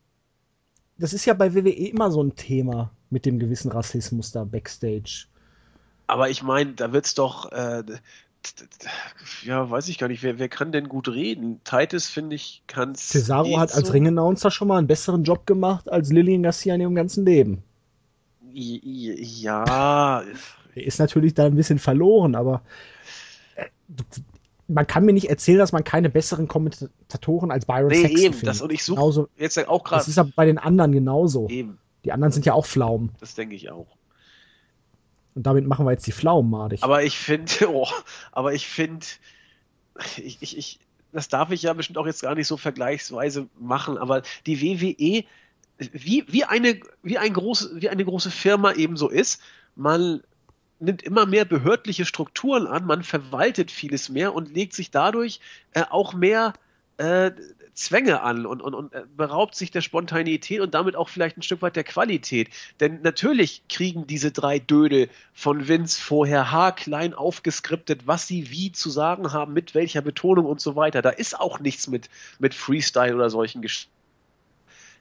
das ist ja bei W W E immer so ein Thema mit dem gewissen Rassismus da backstage. Aber ich meine, da wird's doch, äh, ja, weiß ich gar nicht, wer, wer kann denn gut reden? Titus, finde ich, kann's. Cesaro hat so als Ring-Announcer schon mal einen besseren Job gemacht als Lillian Garcia in ihrem ganzen Leben. Ja. Er ist natürlich da ein bisschen verloren, aber man kann mir nicht erzählen, dass man keine besseren Kommentatoren als Byron nee, Saxton eben, findet. Das, und ich suche jetzt auch gerade. Das ist ja bei den anderen genauso. Eben. Die anderen sind ja auch Pflaumen. Das denke ich auch. Und damit machen wir jetzt die Pflaumen madig. Aber ich finde, oh, aber ich finde, ich, ich, ich, das darf ich ja bestimmt auch jetzt gar nicht so vergleichsweise machen, aber die W W E, wie, wie, eine, wie, ein groß, wie eine große Firma eben so ist, man nimmt immer mehr behördliche Strukturen an, man verwaltet vieles mehr und legt sich dadurch äh, auch mehr äh, Zwänge an und, und, und beraubt sich der Spontaneität und damit auch vielleicht ein Stück weit der Qualität. Denn natürlich kriegen diese drei Dödel von Vince vorher haarklein aufgeskriptet, was sie wie zu sagen haben, mit welcher Betonung und so weiter. Da ist auch nichts mit, mit Freestyle oder solchen Geschichten.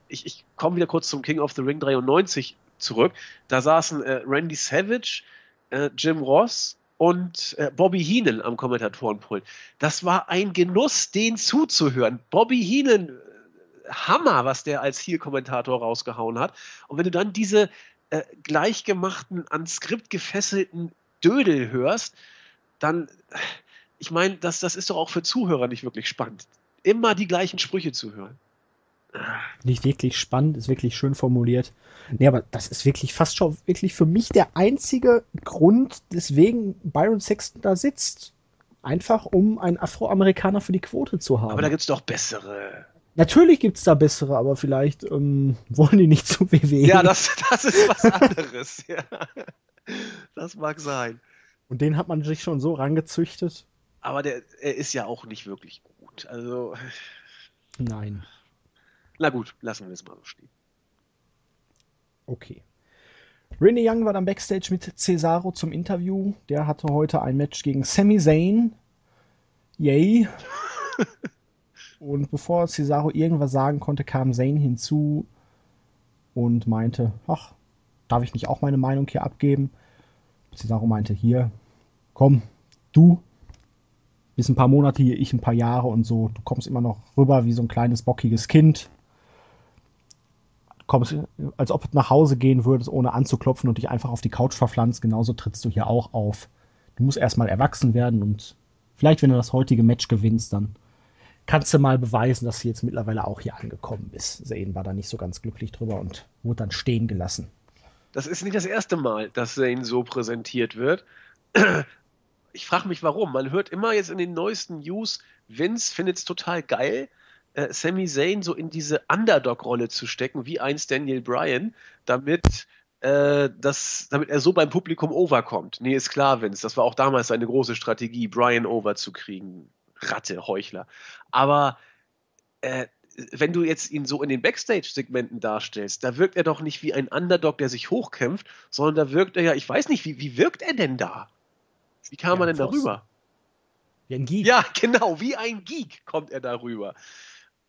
Ich, ich komme wieder kurz zum King of the Ring dreiundneunzig zurück. Da saßen äh, Randy Savage, äh, Jim Ross und äh, Bobby Heenan am Kommentatorenpult. Das war ein Genuss, den zuzuhören. Bobby Heenan, äh, Hammer, was der als Heel-Kommentator rausgehauen hat. Und wenn du dann diese äh, gleichgemachten, ans Skript gefesselten Dödel hörst, dann, ich meine, das, das ist doch auch für Zuhörer nicht wirklich spannend. Immer die gleichen Sprüche zu hören. Nicht wirklich spannend, ist wirklich schön formuliert. Nee, aber das ist wirklich fast schon wirklich für mich der einzige Grund, weswegen Byron Saxton da sitzt. Einfach, um einen Afroamerikaner für die Quote zu haben. Aber da gibt's doch bessere. Natürlich gibt's da bessere, aber vielleicht ähm, wollen die nicht zu W W E. Ja, das, das ist was anderes. Ja. Das mag sein. Und den hat man sich schon so rangezüchtet. Aber der, er ist ja auch nicht wirklich gut. Also. Nein. Na gut, lassen wir es mal so stehen. Okay. Renee Young war dann Backstage mit Cesaro zum Interview. Der hatte heute ein Match gegen Sami Zayn. Yay. Und bevor Cesaro irgendwas sagen konnte, kam Zayn hinzu und meinte, ach, darf ich nicht auch meine Meinung hier abgeben? Cesaro meinte, hier, komm, du bist ein paar Monate hier, ich ein paar Jahre und so. Du kommst immer noch rüber wie so ein kleines, bockiges Kind. Kommst, als ob du nach Hause gehen würdest, ohne anzuklopfen und dich einfach auf die Couch verpflanzt. Genauso trittst du hier auch auf. Du musst erstmal erwachsen werden und vielleicht, wenn du das heutige Match gewinnst, dann kannst du mal beweisen, dass du jetzt mittlerweile auch hier angekommen bist. Zayn war da nicht so ganz glücklich drüber und wurde dann stehen gelassen. Das ist nicht das erste Mal, dass Zayn so präsentiert wird. Ich frage mich, warum. Man hört immer jetzt in den neuesten News, Vince findet es total geil, äh, Sami Zayn so in diese Underdog-Rolle zu stecken, wie einst Daniel Bryan, damit, äh, das, damit er so beim Publikum overkommt. Nee, ist klar, Vince, das war auch damals seine große Strategie, Bryan over zu kriegen. Ratte, Heuchler. Aber äh, wenn du jetzt ihn so in den Backstage-Segmenten darstellst, da wirkt er doch nicht wie ein Underdog, der sich hochkämpft, sondern da wirkt er ja, ich weiß nicht, wie, wie wirkt er denn da? Wie kam ja, er denn da rüber? Wie ein Geek. Ja, genau, wie ein Geek kommt er da rüber.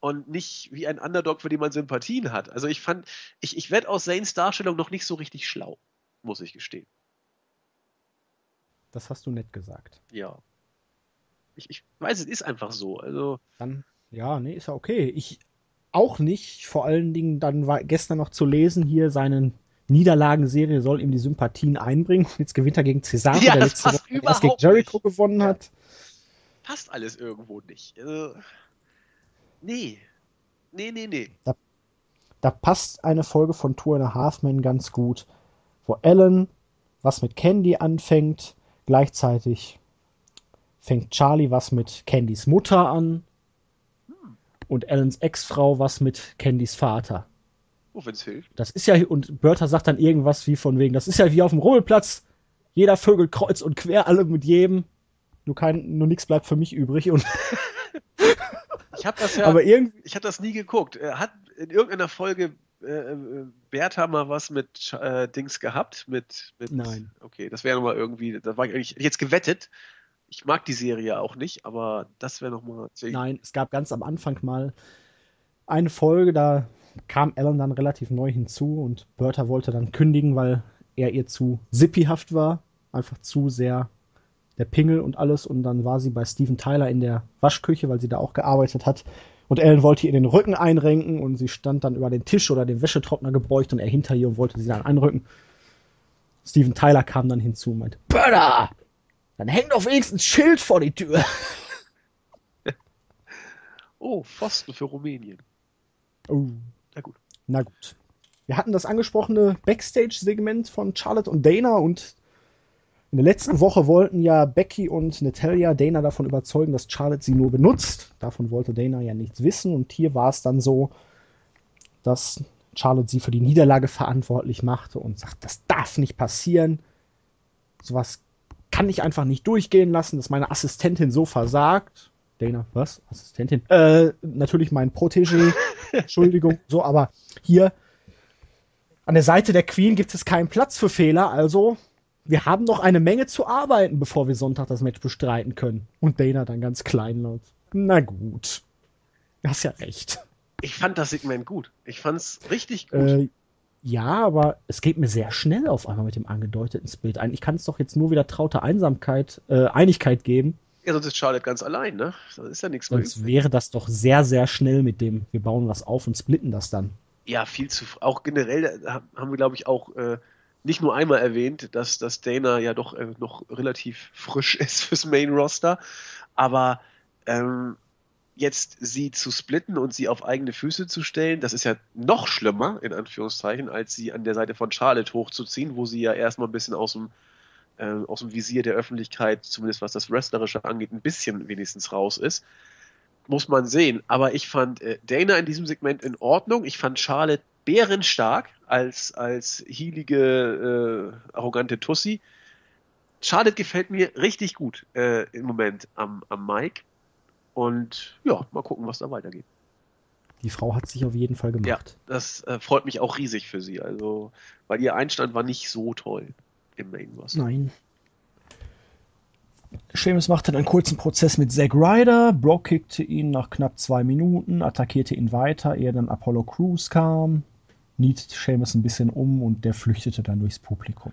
Und nicht wie ein Underdog, für den man Sympathien hat. Also ich fand, ich, ich werde aus Zayns Darstellung noch nicht so richtig schlau, muss ich gestehen. Das hast du nett gesagt. Ja. Ich, ich weiß, es ist einfach so. Also dann, ja, nee, ist ja okay. Ich auch nicht. Vor allen Dingen, dann war gestern noch zu lesen, hier seine Niederlagenserie soll ihm die Sympathien einbringen. Jetzt gewinnt er gegen Cesaro, ja, der letzte Woche erst gegen Jericho nicht. gewonnen ja. hat. Passt alles irgendwo nicht. Also, nee. Nee, nee, nee. Da, da passt eine Folge von Two and a Half Men ganz gut, wo Alan was mit Candy anfängt, gleichzeitig fängt Charlie was mit Candys Mutter an hm. und Alans Ex-Frau was mit Candys Vater. Oh, wenn's hilft. Das ist ja, und Bertha sagt dann irgendwas wie von wegen, das ist ja wie auf dem Rummelplatz, jeder Vögel kreuz und quer, alle mit jedem, nur, kein, nur nichts bleibt für mich übrig. Und ich habe das ja, aber irgendwie, ich habe das nie geguckt. Hat in irgendeiner Folge äh, Bertha mal was mit äh, Dings gehabt? Mit, mit, Nein. Okay, das wäre nochmal irgendwie, da war ich eigentlich jetzt gewettet. Ich mag die Serie auch nicht, aber das wäre nochmal... Nein, es gab ganz am Anfang mal eine Folge, da kam Alan dann relativ neu hinzu und Bertha wollte dann kündigen, weil er ihr zu sippyhaft war. Einfach zu sehr der Pingel und alles. Und dann war sie bei Steven Tyler in der Waschküche, weil sie da auch gearbeitet hat. Und Alan wollte ihr den Rücken einrenken und sie stand dann über den Tisch oder den Wäschetrockner gebeugt und er hinter ihr und wollte sie dann einrücken. Steven Tyler kam dann hinzu und meinte, Bertha! Dann hängt doch wenigstens ein Schild vor die Tür. Oh, Pfosten für Rumänien. Oh. Na gut. Na gut. Wir hatten das angesprochene Backstage-Segment von Charlotte und Dana und in der letzten Woche wollten ja Becky und Natalia Dana davon überzeugen, dass Charlotte sie nur benutzt. Davon wollte Dana ja nichts wissen und hier war es dann so, dass Charlotte sie für die Niederlage verantwortlich machte und sagt, das darf nicht passieren. Sowas kann ich einfach nicht durchgehen lassen, dass meine Assistentin so versagt. Dana, was? Assistentin? Äh, natürlich mein Protégé. Entschuldigung. So, aber hier an der Seite der Queen gibt es keinen Platz für Fehler. Also, wir haben noch eine Menge zu arbeiten, bevor wir Sonntag das Match bestreiten können. Und Dana dann ganz kleinlaut. Na gut. Du hast ja recht. Ich fand das Segment gut. Ich fand's richtig gut. Äh, Ja, aber es geht mir sehr schnell auf einmal mit dem angedeuteten Split ein. Ich kann es doch jetzt nur wieder trauter Einsamkeit, äh, Einigkeit geben. Ja, sonst ist Charlotte ganz allein, ne? Das ist ja nichts mehr. Sonst wäre das doch sehr, sehr schnell mit dem, wir bauen was auf und splitten das dann. Ja, viel zu, auch generell haben wir, glaube ich, auch äh, nicht nur einmal erwähnt, dass, dass Dana ja doch äh, noch relativ frisch ist fürs Main-Roster. Aber ähm, jetzt sie zu splitten und sie auf eigene Füße zu stellen, das ist ja noch schlimmer, in Anführungszeichen, als sie an der Seite von Charlotte hochzuziehen, wo sie ja erstmal ein bisschen aus dem, äh, aus dem Visier der Öffentlichkeit, zumindest was das Wrestlerische angeht, ein bisschen wenigstens raus ist. Muss man sehen. Aber ich fand äh, Dana in diesem Segment in Ordnung. Ich fand Charlotte bärenstark als, als hielige, äh, arrogante Tussi. Charlotte gefällt mir richtig gut äh, im Moment am, am Mic. Und ja, mal gucken, was da weitergeht. Die Frau hat sich auf jeden Fall gemacht. Ja, das äh, freut mich auch riesig für sie. Also, weil ihr Einstand war nicht so toll im Main-Roster. Nein. Sheamus machte einen kurzen Prozess mit Zack Ryder. Brock kickte ihn nach knapp zwei Minuten, attackierte ihn weiter, ehe dann Apollo Crews kam, niedte Sheamus ein bisschen um und der flüchtete dann durchs Publikum.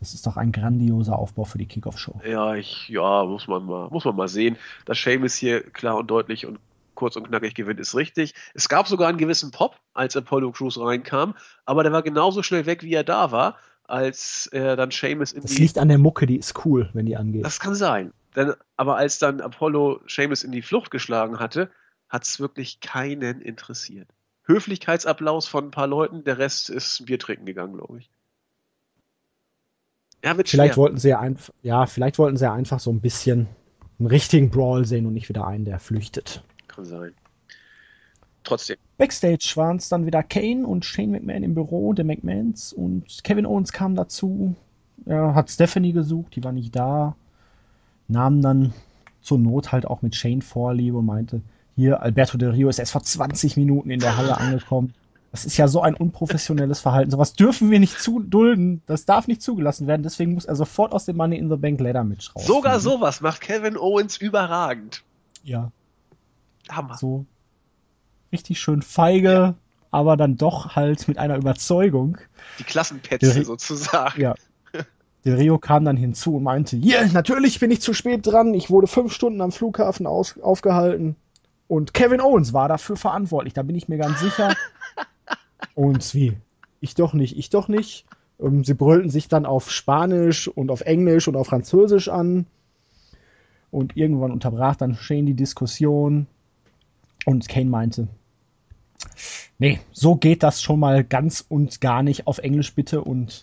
Das ist doch ein grandioser Aufbau für die Kickoff-Show. Ja, ich, ja, muss man mal, muss man mal sehen. Dass Sheamus hier klar und deutlich und kurz und knackig gewinnt, ist richtig. Es gab sogar einen gewissen Pop, als Apollo Crews reinkam, aber der war genauso schnell weg, wie er da war, als äh, dann Sheamus in das die... Das liegt an der Mucke, die ist cool, wenn die angeht. Das kann sein. Denn, aber als dann Apollo Sheamus in die Flucht geschlagen hatte, hat es wirklich keinen interessiert. Höflichkeitsapplaus von ein paar Leuten, der Rest ist Bier trinken gegangen, glaube ich. Ja, vielleicht wollten sie ja, einf- ja, vielleicht wollten sie ja einfach so ein bisschen einen richtigen Brawl sehen und nicht wieder einen, der flüchtet. Kann sein. trotzdem. Backstage waren es dann wieder Kane und Shane McMahon im Büro, der McMahons, und Kevin Owens kam dazu. Er hat Stephanie gesucht, die war nicht da. Nahm dann zur Not halt auch mit Shane Vorliebe und meinte, hier, Alberto del Rio ist erst vor zwanzig Minuten in der Halle angekommen. Das ist ja so ein unprofessionelles Verhalten. Sowas dürfen wir nicht zudulden. Das darf nicht zugelassen werden. Deswegen muss er sofort aus dem Money in the Bank Ladder mitschrauben. Sogar sowas macht Kevin Owens überragend. Ja. Hammer. So richtig schön feige, ja, aber dann doch halt mit einer Überzeugung. Die Klassenpätze sozusagen. Ja. Del Rio kam dann hinzu und meinte, ja, yeah, natürlich bin ich zu spät dran. Ich wurde fünf Stunden am Flughafen aus- aufgehalten. Und Kevin Owens war dafür verantwortlich. Da bin ich mir ganz sicher. Und wie? Ich doch nicht, ich doch nicht. Ähm, sie brüllten sich dann auf Spanisch und auf Englisch und auf Französisch an. Und irgendwann unterbrach dann Shane die Diskussion. Und Kane meinte, nee, so geht das schon mal ganz und gar nicht, auf Englisch bitte. Und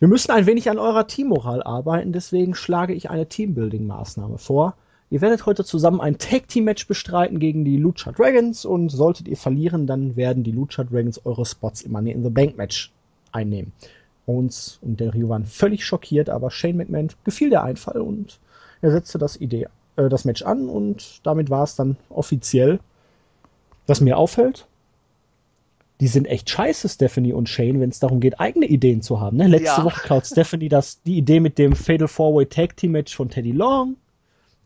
wir müssen ein wenig an eurer Teammoral arbeiten. Deswegen schlage ich eine Teambuilding-Maßnahme vor. Ihr werdet heute zusammen ein Tag-Team-Match bestreiten gegen die Lucha Dragons und solltet ihr verlieren, dann werden die Lucha Dragons eure Spots im Money in the Bank Match einnehmen. Owens und Del Rio waren völlig schockiert, aber Shane McMahon gefiel der Einfall und er setzte das, Idee, äh, das Match an und damit war es dann offiziell. Was mir auffällt, die sind echt scheiße, Stephanie und Shane, wenn es darum geht, eigene Ideen zu haben. Ne? Letzte ja. Woche klaut Stephanie das, die Idee mit dem Fatal Four-Way Tag-Team-Match von Teddy Long.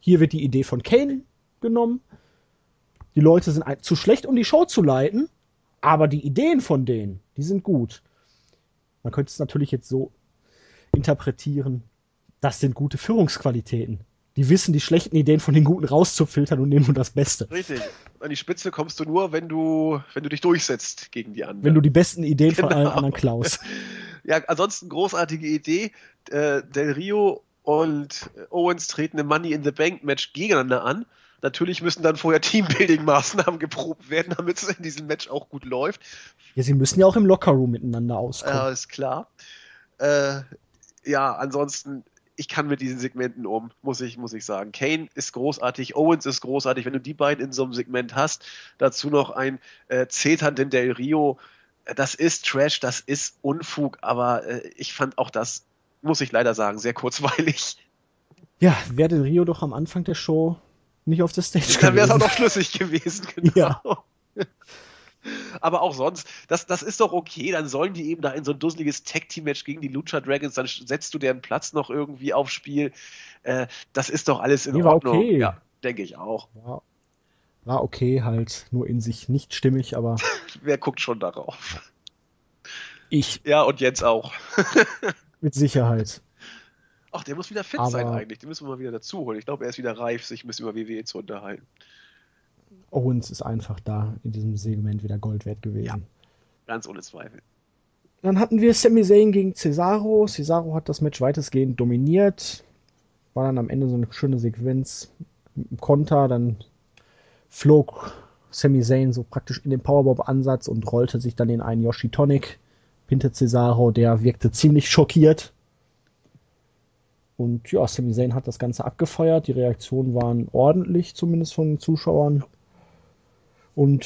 Hier wird die Idee von Kane genommen. Die Leute sind zu schlecht, um die Show zu leiten, aber die Ideen von denen, die sind gut. Man könnte es natürlich jetzt so interpretieren, das sind gute Führungsqualitäten. Die wissen, die schlechten Ideen von den guten rauszufiltern und nehmen nur das Beste. Richtig. An die Spitze kommst du nur, wenn du, wenn du dich durchsetzt gegen die anderen. Wenn du die besten Ideen genau. von allen anderen klaust. Ja, ansonsten großartige Idee. Äh, Del Rio und Owens treten im Money in the Bank Match gegeneinander an. Natürlich müssen dann vorher Teambuilding-Maßnahmen geprobt werden, damit es in diesem Match auch gut läuft. Ja, sie müssen ja auch im Lockerroom miteinander auskommen. Ja, ist klar. Äh, ja, ansonsten, ich kann mit diesen Segmenten um, muss ich, muss ich sagen. Kane ist großartig, Owens ist großartig. Wenn du die beiden in so einem Segment hast, dazu noch ein äh, zeternden Del Rio, das ist Trash, das ist Unfug, aber äh, ich fand auch das, muss ich leider sagen, sehr kurzweilig. Ja, wäre Del Rio doch am Anfang der Show nicht auf der Stage gewesen. Dann wäre es auch noch schlüssig gewesen, genau. Ja. Aber auch sonst, das, das ist doch okay, dann sollen die eben da in so ein dusseliges Tag-Team-Match gegen die Lucha Dragons, dann setzt du deren Platz noch irgendwie aufs Spiel. Äh, das ist doch alles in nee, Ordnung. War okay. Ja, denke ich auch. War, war okay, halt nur in sich nicht stimmig, aber... Wer guckt schon darauf? Ich. Ja, und jetzt auch. Mit Sicherheit. Ach, der muss wieder fit aber sein eigentlich. Den müssen wir mal wieder dazu holen. Ich glaube, er ist wieder reif, sich ein bisschen über W W E zu unterhalten. Owens ist einfach da in diesem Segment wieder Gold wert gewesen. Ja, ganz ohne Zweifel. Dann hatten wir Sami Zayn gegen Cesaro. Cesaro hat das Match weitestgehend dominiert. War dann am Ende so eine schöne Sequenz im Konter. Dann flog Sami Zayn so praktisch in den Powerbomb-Ansatz und rollte sich dann in einen Yoshitonic. Pinte Cesaro, der wirkte ziemlich schockiert. Und ja, Sami Zayn hat das Ganze abgefeuert. Die Reaktionen waren ordentlich, zumindest von den Zuschauern. Und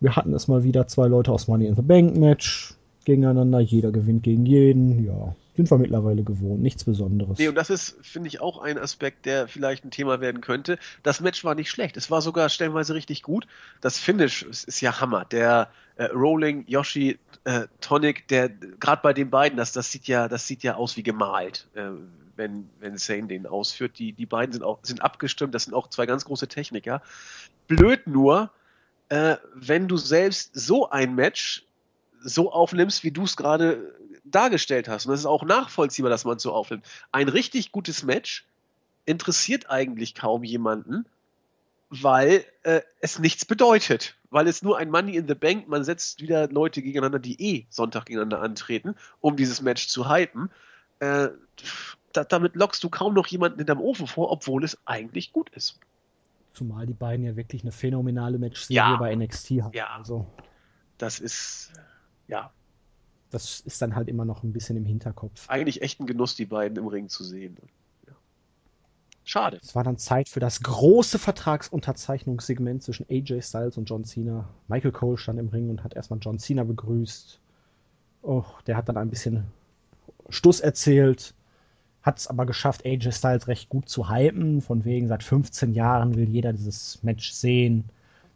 wir hatten es mal wieder zwei Leute aus Money in the Bank Match gegeneinander. Jeder gewinnt gegen jeden. Ja, sind wir mittlerweile gewohnt. Nichts Besonderes. Nee, und das ist, finde ich, auch ein Aspekt, der vielleicht ein Thema werden könnte. Das Match war nicht schlecht. Es war sogar stellenweise richtig gut. Das Finish ist ja Hammer. Der äh, Rolling Yoshi äh, Tonic, der gerade bei den beiden, das, das, sieht ja, das sieht ja aus wie gemalt, äh, wenn, wenn Zayn den ausführt. Die, die beiden sind, auch, sind abgestimmt. Das sind auch zwei ganz große Techniker. Blöd nur, äh, wenn du selbst so ein Match so aufnimmst, wie du es gerade dargestellt hast. Und das ist auch nachvollziehbar, dass man es so aufnimmt. Ein richtig gutes Match interessiert eigentlich kaum jemanden, weil äh, es nichts bedeutet. Weil es nur ein Money in the Bank, man setzt wieder Leute gegeneinander, die eh Sonntag gegeneinander antreten, um dieses Match zu hypen. Äh, da, damit lockst du kaum noch jemanden hinterm Ofen vor, obwohl es eigentlich gut ist. Zumal die beiden ja wirklich eine phänomenale Match-Serie ja. bei N X T haben. Ja, also das ist... Ja. Das ist dann halt immer noch ein bisschen im Hinterkopf. Eigentlich echt ein Genuss, die beiden im Ring zu sehen. Ja. Schade. Es war dann Zeit für das große Vertragsunterzeichnungssegment zwischen A J Styles und John Cena. Michael Cole stand im Ring und hat erstmal John Cena begrüßt. Oh, der hat dann ein bisschen Stuss erzählt, hat es aber geschafft, A J Styles recht gut zu hypen. Von wegen, seit fünfzehn Jahren will jeder dieses Match sehen.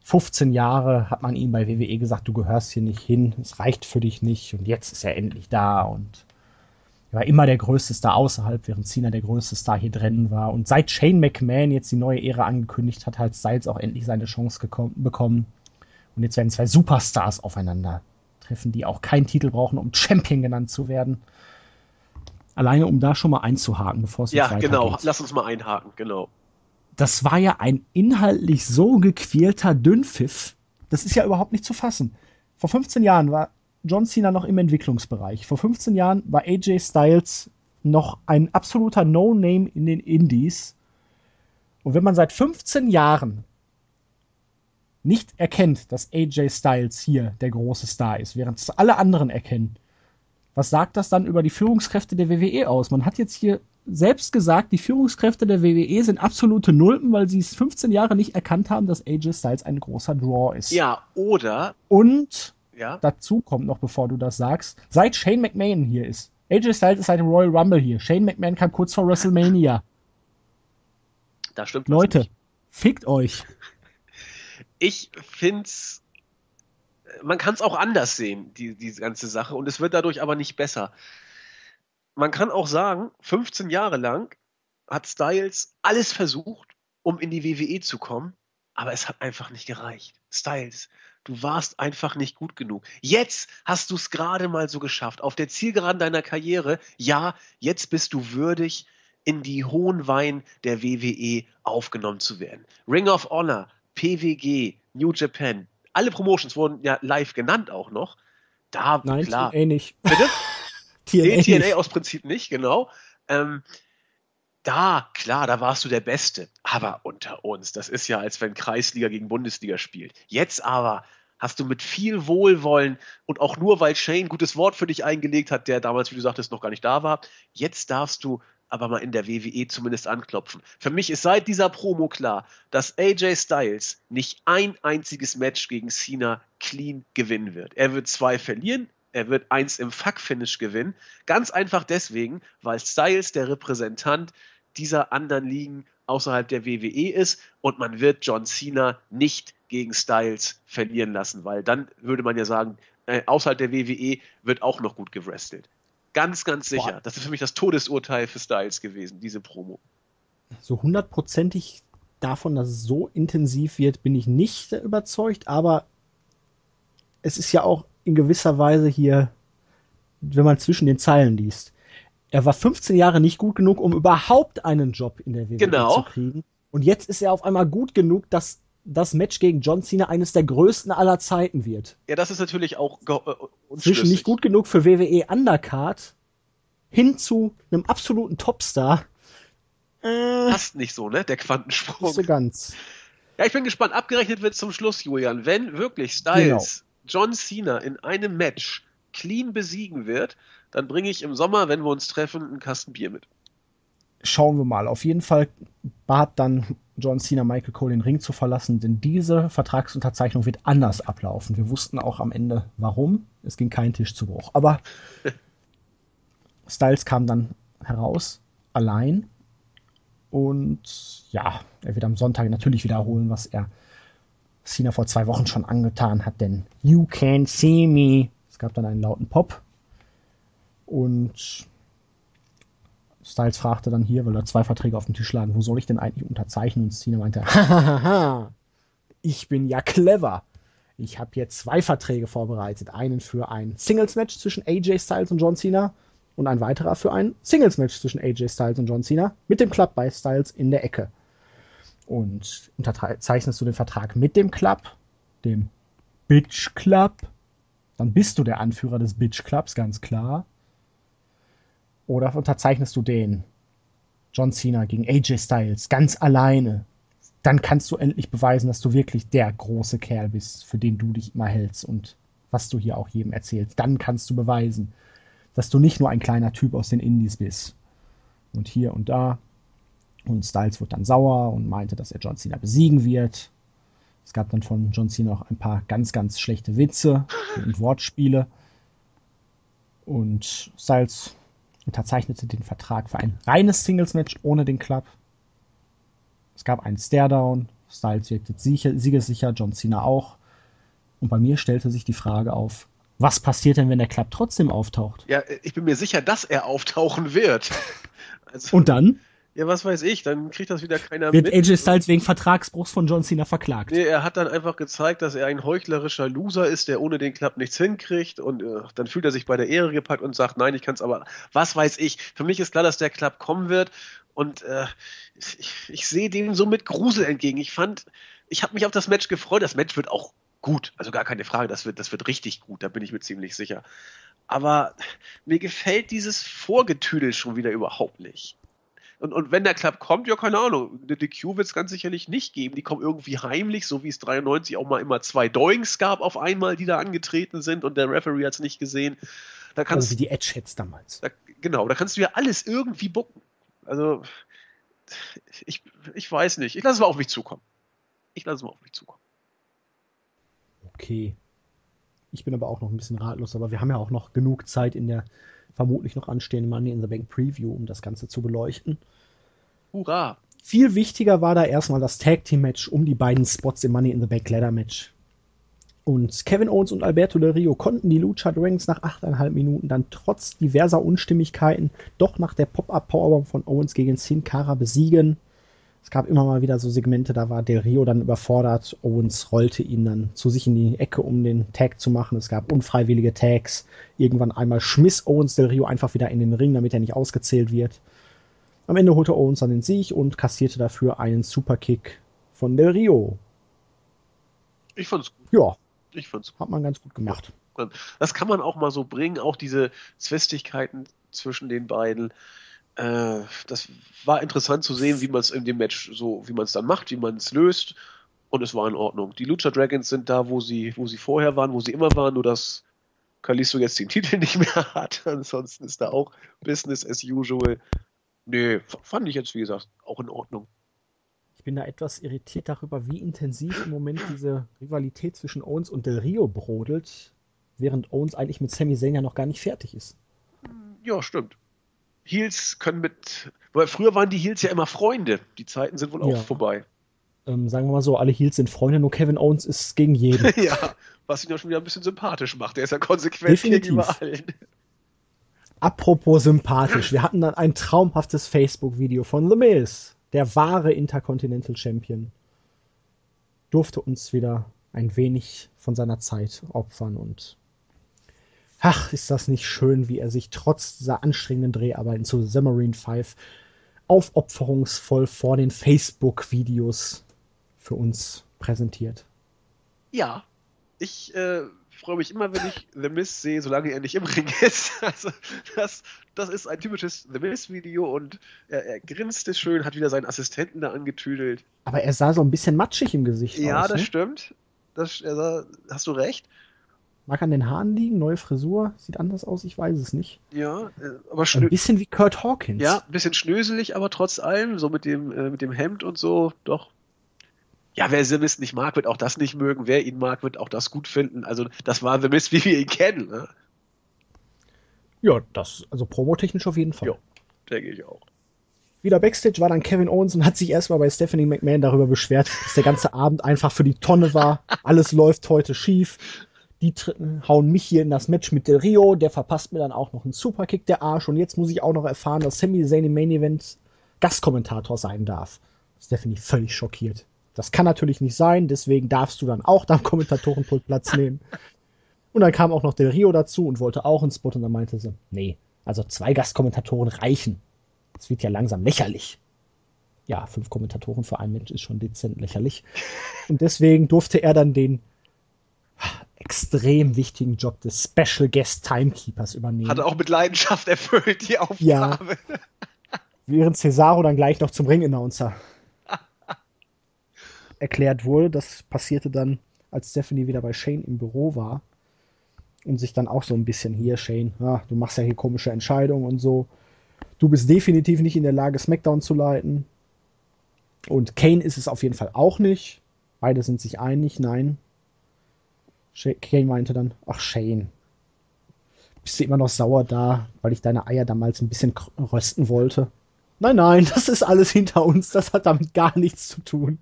fünfzehn Jahre hat man ihm bei W W E gesagt, du gehörst hier nicht hin, es reicht für dich nicht. Und jetzt ist er endlich da und er war immer der größte Star außerhalb, während Cena der größte Star hier drin war. Und seit Shane McMahon jetzt die neue Ära angekündigt hat, hat Styles auch endlich seine Chance bekommen. Und jetzt werden zwei Superstars aufeinander treffen, die auch keinen Titel brauchen, um Champion genannt zu werden. Alleine, um da schon mal einzuhaken, bevor es ja, genau, geht. Lass uns mal einhaken, genau. Das war ja ein inhaltlich so gequälter Dünnpfiff. Das ist ja überhaupt nicht zu fassen. Vor fünfzehn Jahren war John Cena noch im Entwicklungsbereich. Vor fünfzehn Jahren war A J Styles noch ein absoluter No-Name in den Indies. Und wenn man seit fünfzehn Jahren nicht erkennt, dass A J Styles hier der große Star ist, während es alle anderen erkennen, was sagt das dann über die Führungskräfte der W W E aus? Man hat jetzt hier selbst gesagt, die Führungskräfte der W W E sind absolute Nulpen, weil sie es fünfzehn Jahre nicht erkannt haben, dass A J Styles ein großer Draw ist. Ja, oder... Und... Ja. Dazu kommt noch, bevor du das sagst, seit Shane McMahon hier ist. A J Styles ist seit dem Royal Rumble hier. Shane McMahon kam kurz vor WrestleMania. Da stimmt Leute, nicht. Fickt euch. Ich find's, man kann es auch anders sehen, die, die ganze Sache. Und es wird dadurch aber nicht besser. Man kann auch sagen, fünfzehn Jahre lang hat Styles alles versucht, um in die W W E zu kommen. Aber es hat einfach nicht gereicht. Styles, du warst einfach nicht gut genug. Jetzt hast du es gerade mal so geschafft. Auf der Zielgeraden deiner Karriere, ja, jetzt bist du würdig, in die hohen Weine der W W E aufgenommen zu werden. Ring of Honor, P W G, New Japan, alle Promotions wurden ja live genannt auch noch. Da, nein, klar. T N A nicht. Bitte? T N A, T N A aus Prinzip nicht, genau. Ähm, Da, klar, da warst du der Beste. Aber unter uns, das ist ja, als wenn Kreisliga gegen Bundesliga spielt. Jetzt aber hast du mit viel Wohlwollen und auch nur, weil Shane gutes Wort für dich eingelegt hat, der damals, wie du sagtest, noch gar nicht da war. Jetzt darfst du aber mal in der W W E zumindest anklopfen. Für mich ist seit dieser Promo klar, dass A J Styles nicht ein einziges Match gegen Cena clean gewinnen wird. Er wird zwei verlieren. Er wird eins im Fuck-Finish gewinnen. Ganz einfach deswegen, weil Styles der Repräsentant dieser anderen Ligen außerhalb der W W E ist und man wird John Cena nicht gegen Styles verlieren lassen, weil dann würde man ja sagen, äh, außerhalb der W W E wird auch noch gut gewrestelt. Ganz, ganz sicher. Boah. Das ist für mich das Todesurteil für Styles gewesen, diese Promo. So hundertprozentig davon, dass es so intensiv wird, bin ich nicht überzeugt, aber es ist ja auch in gewisser Weise hier, wenn man zwischen den Zeilen liest. Er war fünfzehn Jahre nicht gut genug, um überhaupt einen Job in der W W E genau. zu kriegen. Und jetzt ist er auf einmal gut genug, dass das Match gegen John Cena eines der größten aller Zeiten wird. Ja, das ist natürlich auch zwischen nicht gut genug für W W E Undercard hin zu einem absoluten Topstar. Äh, Passt nicht so, ne? Der Quantensprung. Nicht so ganz. Ja, ich bin gespannt. Abgerechnet wird zum Schluss, Julian. Wenn wirklich Styles genau. John Cena in einem Match clean besiegen wird, dann bringe ich im Sommer, wenn wir uns treffen, einen Kasten Bier mit. Schauen wir mal. Auf jeden Fall bat dann John Cena Michael Cole, den Ring zu verlassen, denn diese Vertragsunterzeichnung wird anders ablaufen. Wir wussten auch am Ende, warum. Es ging kein Tisch zu Bruch. Aber Styles kam dann heraus, allein. Und ja, er wird am Sonntag natürlich wiederholen, was er Cena vor zwei Wochen schon angetan hat, denn You Can See Me. Es gab dann einen lauten Pop und Styles fragte dann hier, weil da zwei Verträge auf dem Tisch lagen, wo soll ich denn eigentlich unterzeichnen? Und Cena meinte, hahaha, ich bin ja clever. Ich habe hier zwei Verträge vorbereitet. Einen für ein Singles-Match zwischen A J Styles und John Cena und ein weiterer für ein Singles-Match zwischen A J Styles und John Cena mit dem Club bei Styles in der Ecke. Und unterzeichnest du den Vertrag mit dem Club, dem Bitch Club, dann bist du der Anführer des Bitch Clubs, ganz klar. Oder unterzeichnest du den John Cena gegen A J Styles ganz alleine, dann kannst du endlich beweisen, dass du wirklich der große Kerl bist, für den du dich immer hältst und was du hier auch jedem erzählst. Dann kannst du beweisen, dass du nicht nur ein kleiner Typ aus den Indies bist. Und hier und da. Und Styles wurde dann sauer und meinte, dass er John Cena besiegen wird. Es gab dann von John Cena auch ein paar ganz, ganz schlechte Witze und Wortspiele. Und Styles unterzeichnete den Vertrag für ein reines Singles-Match ohne den Club. Es gab einen Staredown. Styles wirkte siegessicher, John Cena auch. Und bei mir stellte sich die Frage auf, was passiert denn, wenn der Club trotzdem auftaucht? Ja, ich bin mir sicher, dass er auftauchen wird. Also, und dann? Ja, was weiß ich, dann kriegt das wieder keiner mit. Wird A J Styles wegen Vertragsbruchs von John Cena verklagt? Nee, er hat dann einfach gezeigt, dass er ein heuchlerischer Loser ist, der ohne den Club nichts hinkriegt. Und äh, dann fühlt er sich bei der Ehre gepackt und sagt, nein, ich kann's aber, was weiß ich. Für mich ist klar, dass der Club kommen wird. Und äh, ich, ich sehe dem so mit Grusel entgegen. Ich fand, ich habe mich auf das Match gefreut. Das Match wird auch gut, also gar keine Frage, das wird, das wird richtig gut, da bin ich mir ziemlich sicher. Aber mir gefällt dieses Vorgetüdel schon wieder überhaupt nicht. Und, und wenn der Club kommt, ja, keine Ahnung, eine D Q wird es ganz sicherlich nicht geben. Die kommen irgendwie heimlich, so wie es dreiundneunzig auch mal immer zwei Doings gab auf einmal, die da angetreten sind und der Referee hat es nicht gesehen. Da kannst, also wie die Edgeheads damals. Da, genau, da kannst du ja alles irgendwie bucken. Also, ich, ich weiß nicht. Ich lasse es mal auf mich zukommen. Ich lasse es mal auf mich zukommen. Okay. Ich bin aber auch noch ein bisschen ratlos, aber wir haben ja auch noch genug Zeit in der vermutlich noch anstehenden Money in the Bank Preview, um das Ganze zu beleuchten. Hurra! Viel wichtiger war da erstmal das Tag Team Match um die beiden Spots im Money in the Bank Ladder Match. Und Kevin Owens und Alberto del Rio konnten die Lucha Dragons nach achteinhalb Minuten dann trotz diverser Unstimmigkeiten doch nach der Pop-Up-Powerbomb von Owens gegen Sin Cara besiegen. Es gab immer mal wieder so Segmente, da war Del Rio dann überfordert. Owens rollte ihn dann zu sich in die Ecke, um den Tag zu machen. Es gab unfreiwillige Tags. Irgendwann einmal schmiss Owens Del Rio einfach wieder in den Ring, damit er nicht ausgezählt wird. Am Ende holte Owens dann den Sieg und kassierte dafür einen Superkick von Del Rio. Ich fand's gut. Ja. Ich fand's gut. Hat man ganz gut gemacht. Das kann man auch mal so bringen, auch diese Zwistigkeiten zwischen den beiden. Das war interessant zu sehen, wie man es in dem Match so, wie man es dann macht, wie man es löst, und es war in Ordnung. Die Lucha Dragons sind da, wo sie, wo sie vorher waren, wo sie immer waren, nur dass Kalisto jetzt den Titel nicht mehr hat. Ansonsten ist da auch Business as usual. Nee, fand ich jetzt, wie gesagt, auch in Ordnung. Ich bin da etwas irritiert darüber, wie intensiv im Moment diese Rivalität zwischen Owens und Del Rio brodelt, während Owens eigentlich mit Sami Zayn ja noch gar nicht fertig ist. Ja, stimmt. Heels können mit, weil früher waren die Heels ja immer Freunde. Die Zeiten sind wohl auch ja. vorbei. Ähm, sagen wir mal so, alle Heels sind Freunde, nur Kevin Owens ist gegen jeden. Ja, was ihn ja schon wieder ein bisschen sympathisch macht. Der ist ja konsequent Definitiv. Gegenüber allen. Apropos sympathisch, wir hatten dann ein traumhaftes Facebook-Video von The Miz. Der wahre Intercontinental Champion durfte uns wieder ein wenig von seiner Zeit opfern und ach, ist das nicht schön, wie er sich trotz dieser anstrengenden Dreharbeiten zu The Marine fünf aufopferungsvoll vor den Facebook-Videos für uns präsentiert. Ja, ich äh, freue mich immer, wenn ich The Miz sehe, solange er nicht im Ring ist. Also das, das ist ein typisches The Miz-Video und er, er grinste schön, hat wieder seinen Assistenten da angetüdelt. Aber er sah so ein bisschen matschig im Gesicht ja, aus. Ja, das ne? stimmt. Das, er sah, hast du recht. Mag an den Haaren liegen, neue Frisur, sieht anders aus, ich weiß es nicht. Ja, aber schnö- ein bisschen wie Curt Hawkins. Ja, ein bisschen schnöselig, aber trotz allem, so mit dem, äh, mit dem Hemd und so, doch. Ja, wer The Miz nicht mag, wird auch das nicht mögen. Wer ihn mag, wird auch das gut finden. Also, das war The Miz, wie wir ihn kennen. Ne? Ja, das, also promotechnisch auf jeden Fall. Ja, denke ich auch. Wieder Backstage war dann Kevin Owens und hat sich erstmal bei Stephanie McMahon darüber beschwert, dass der ganze Abend einfach für die Tonne war. Alles läuft heute schief. Die Dritten hauen mich hier in das Match mit Del Rio, der verpasst mir dann auch noch einen Superkick, der Arsch. Und jetzt muss ich auch noch erfahren, dass Sami Zayn im Main Event Gastkommentator sein darf. Stephanie völlig schockiert. Das kann natürlich nicht sein, deswegen darfst du dann auch da am Kommentatorenpult Platz nehmen. Und dann kam auch noch Del Rio dazu und wollte auch einen Spot und dann meinte sie, nee, also zwei Gastkommentatoren reichen. Das wird ja langsam lächerlich. Ja, fünf Kommentatoren für einen Match ist schon dezent lächerlich. Und deswegen durfte er dann den extrem wichtigen Job des Special Guest Timekeepers übernehmen. Hat er auch mit Leidenschaft erfüllt, die Aufgabe. Ja. Während Cesaro dann gleich noch zum Ring-Announcer erklärt wurde. Das passierte dann, als Stephanie wieder bei Shane im Büro war und sich dann auch so ein bisschen hier, Shane, ah, du machst ja hier komische Entscheidungen und so. Du bist definitiv nicht in der Lage, SmackDown zu leiten. Und Kane ist es auf jeden Fall auch nicht. Beide sind sich einig, nein. Kane meinte dann, ach Shane, bist du immer noch sauer da, weil ich deine Eier damals ein bisschen rösten wollte? Nein, nein, das ist alles hinter uns, das hat damit gar nichts zu tun.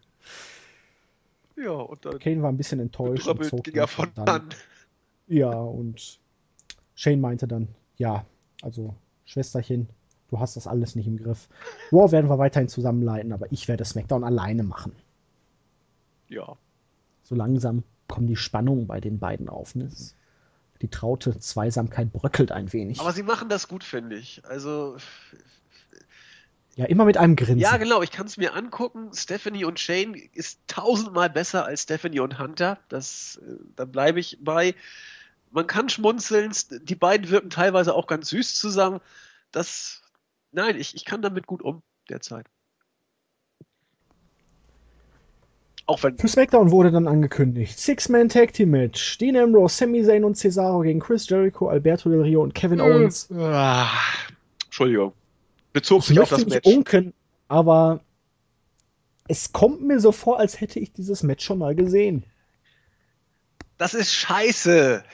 Ja, und dann Kane war ein bisschen enttäuscht und zog ging von dann. An. Ja, und Shane meinte dann, ja, also Schwesterchen, du hast das alles nicht im Griff. Raw werden wir weiterhin zusammenleiten, aber ich werde SmackDown alleine machen. Ja. So langsam kommen die Spannungen bei den beiden auf. Ne? Die traute Zweisamkeit bröckelt ein wenig. Aber sie machen das gut, finde ich. Also ja, immer mit einem Grinsen. Ja, genau. Ich kann es mir angucken. Stephanie und Shane ist tausendmal besser als Stephanie und Hunter. Das, da bleibe ich bei. Man kann schmunzeln. Die beiden wirken teilweise auch ganz süß zusammen. Das, nein, ich, ich kann damit gut um derzeit. Auch wenn für SmackDown wurde dann angekündigt: Six-Man-Tag-Team-Match. Dean Ambrose, Sami Zayn und Cesaro gegen Chris Jericho, Alberto del Rio und Kevin Owens. Ah, Entschuldigung. Bezog sich auf das Match. Ich möchte nicht unken, aber es kommt mir so vor, als hätte ich dieses Match schon mal gesehen. Das ist scheiße.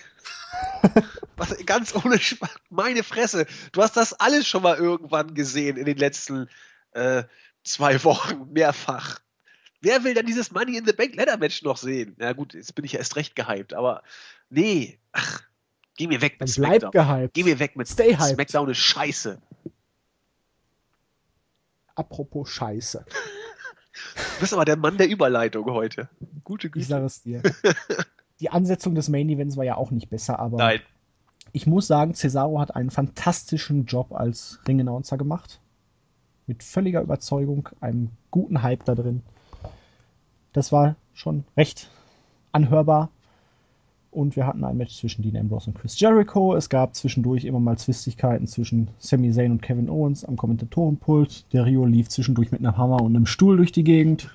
Was, ganz ohne Spaß. Meine Fresse. Du hast das alles schon mal irgendwann gesehen in den letzten äh, zwei Wochen. Mehrfach. Wer will denn dieses Money in the Bank Ladder Match noch sehen? Na gut, jetzt bin ich erst recht gehypt, aber nee. Ach, geh mir weg mit Dann SmackDown. Bleib gehypt. Geh mir weg mit Stay hyped. SmackDown ist scheiße. Apropos Scheiße. Du bist aber der Mann der Überleitung heute. Gute Güte. Ich sage es dir. Die Ansetzung des Main Events war ja auch nicht besser, aber Nein. ich muss sagen, Cesaro hat einen fantastischen Job als Ring-Announcer gemacht. Mit völliger Überzeugung, einem guten Hype da drin. Das war schon recht anhörbar. Und wir hatten ein Match zwischen Dean Ambrose und Chris Jericho. Es gab zwischendurch immer mal Zwistigkeiten zwischen Sami Zayn und Kevin Owens am Kommentatorenpult. Der Rio lief zwischendurch mit einem Hammer und einem Stuhl durch die Gegend.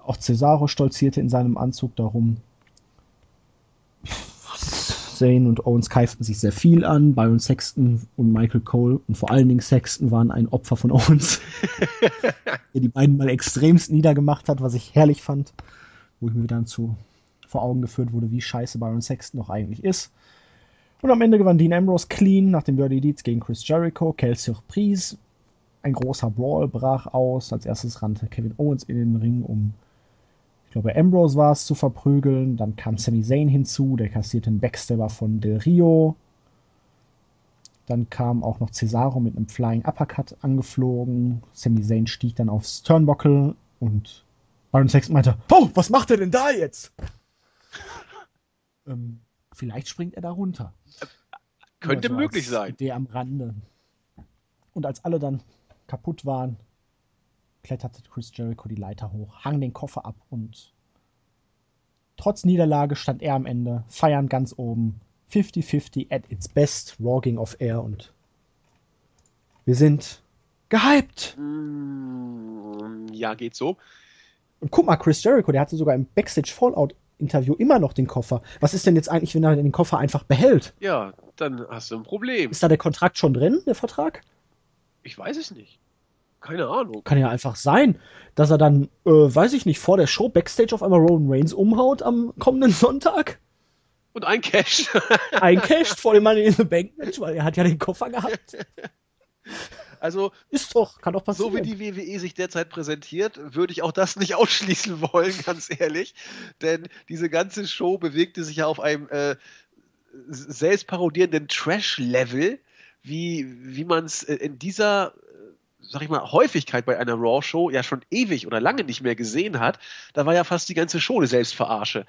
Auch Cesaro stolzierte in seinem Anzug darum. Zayn und Owens keiften sich sehr viel an. Byron Saxton und Michael Cole und vor allen Dingen Saxton waren ein Opfer von Owens, der die beiden mal extremst niedergemacht hat, was ich herrlich fand. Wo ich mir dann zu vor Augen geführt wurde, wie scheiße Byron Saxton noch eigentlich ist. Und am Ende gewann Dean Ambrose clean nach dem Dirty Deeds gegen Chris Jericho. Quelle Surprise. Ein großer Brawl brach aus. Als erstes rannte Kevin Owens in den Ring, um, ich glaube, Ambrose war es, zu verprügeln. Dann kam Sami Zayn hinzu, der kassierte einen Backstabber von Del Rio. Dann kam auch noch Cesaro mit einem Flying Uppercut angeflogen. Sami Zayn stieg dann aufs Turnbuckle und Byron Saxton meinte, oh, was macht er denn da jetzt? Ähm, vielleicht springt er da runter. Äh, könnte so möglich sein. Der am Rande. Und als alle dann kaputt waren, kletterte Chris Jericho die Leiter hoch, hang den Koffer ab und trotz Niederlage stand er am Ende, feiern ganz oben, fifty fifty at its best, Raw ging off air und wir sind gehypt. Ja, geht so. Und guck mal, Chris Jericho, der hatte sogar im Backstage Fallout Interview immer noch den Koffer. Was ist denn jetzt eigentlich, wenn er den Koffer einfach behält? Ja, dann hast du ein Problem. Ist da der Kontrakt schon drin, der Vertrag? Ich weiß es nicht. Keine Ahnung. Kann ja einfach sein, dass er dann, äh, weiß ich nicht, vor der Show Backstage auf einmal Roman Reigns umhaut am kommenden Sonntag. Und eincasht. Eincasht vor dem Money in the Bank Match, weil er hat ja den Koffer gehabt. Also, ist doch, kann doch passieren. So wie die W W E sich derzeit präsentiert, würde ich auch das nicht ausschließen wollen, ganz ehrlich. Denn diese ganze Show bewegte sich ja auf einem äh, selbstparodierenden Trash-Level, wie, wie man es äh, in dieser, sag ich mal, Häufigkeit bei einer Raw-Show ja schon ewig oder lange nicht mehr gesehen hat. Da war ja fast die ganze Show eine Selbstverarsche.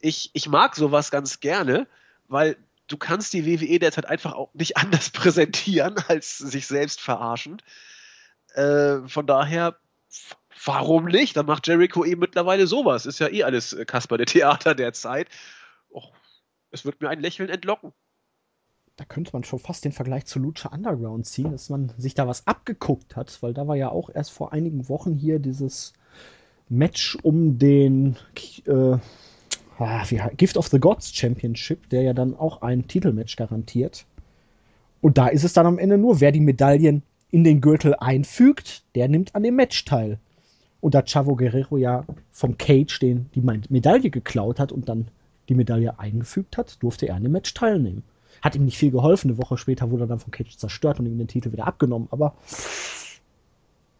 Ich, ich mag sowas ganz gerne, weil du kannst die W W E derzeit einfach auch nicht anders präsentieren, als sich selbst verarschend. Äh, von daher, warum nicht? Dann macht Jericho eben mittlerweile sowas. Ist ja eh alles äh, Kasper der Theater derzeit. Och, es wird mir ein Lächeln entlocken. Da könnte man schon fast den Vergleich zu Lucha Underground ziehen, dass man sich da was abgeguckt hat, weil da war ja auch erst vor einigen Wochen hier dieses Match um den Äh, Ah, wie, Gift of the Gods Championship, der ja dann auch ein Titelmatch garantiert. Und da ist es dann am Ende nur, wer die Medaillen in den Gürtel einfügt, der nimmt an dem Match teil. Und da Chavo Guerrero ja vom Cage den die Medaille geklaut hat und dann die Medaille eingefügt hat, durfte er an dem Match teilnehmen. Hat ihm nicht viel geholfen. Eine Woche später wurde er dann vom Cage zerstört und ihm den Titel wieder abgenommen. Aber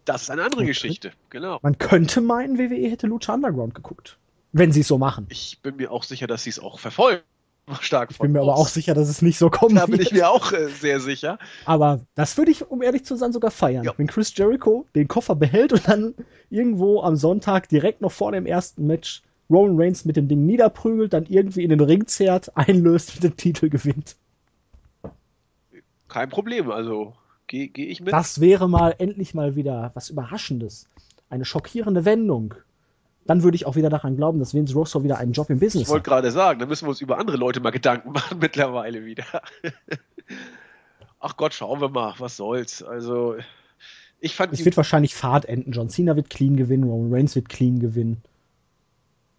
das ist eine andere Geschichte. Genau. Man könnte meinen, W W E hätte Lucha Underground geguckt, wenn sie es so machen. Ich bin mir auch sicher, dass sie es auch verfolgen. Stark ich bin mir aus. aber auch sicher, dass es nicht so kommt. Da bin ich mir auch äh, sehr sicher. Aber das würde ich, um ehrlich zu sein, sogar feiern. Ja. Wenn Chris Jericho den Koffer behält und dann irgendwo am Sonntag direkt noch vor dem ersten Match Roman Reigns mit dem Ding niederprügelt, dann irgendwie in den Ring zerrt, einlöst und den Titel gewinnt. Kein Problem, also gehe geh ich mit. Das wäre mal endlich mal wieder was Überraschendes. Eine schockierende Wendung. Dann würde ich auch wieder daran glauben, dass Vince Russo wieder einen Job im Business hat. Ich wollte gerade sagen, da müssen wir uns über andere Leute mal Gedanken machen mittlerweile wieder. Ach Gott, schauen wir mal, was soll's. Also, ich fand... Es wird wahrscheinlich Fahrt enden. John Cena wird clean gewinnen, Roman Reigns wird clean gewinnen.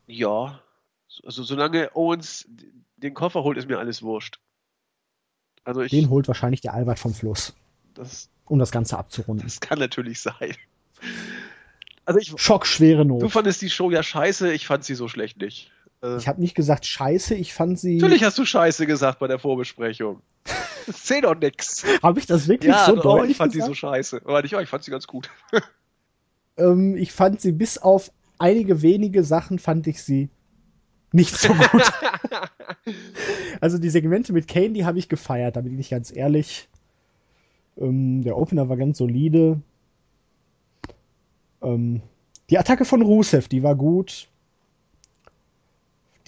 Ja, also solange Owens den Koffer holt, ist mir alles wurscht. Also ich, den holt wahrscheinlich der Albert vom Fluss, das, um das Ganze abzurunden. Das kann natürlich sein. Also ich, schockschwere Not. Du fandest die Show ja scheiße, ich fand sie so schlecht nicht. Äh, ich habe nicht gesagt scheiße, ich fand sie... Natürlich hast du scheiße gesagt bei der Vorbesprechung. Das zählt doch nix. Habe ich das wirklich ja, so doch, deutlich ich fand gesagt? sie so scheiße. Aber nicht, ich fand sie ganz gut. ähm, ich fand sie bis auf einige wenige Sachen fand ich sie nicht so gut. Also die Segmente mit Kane, die habe ich gefeiert, da bin ich ganz ehrlich. Ähm, der Opener war ganz solide. Ähm, die Attacke von Rusev, die war gut.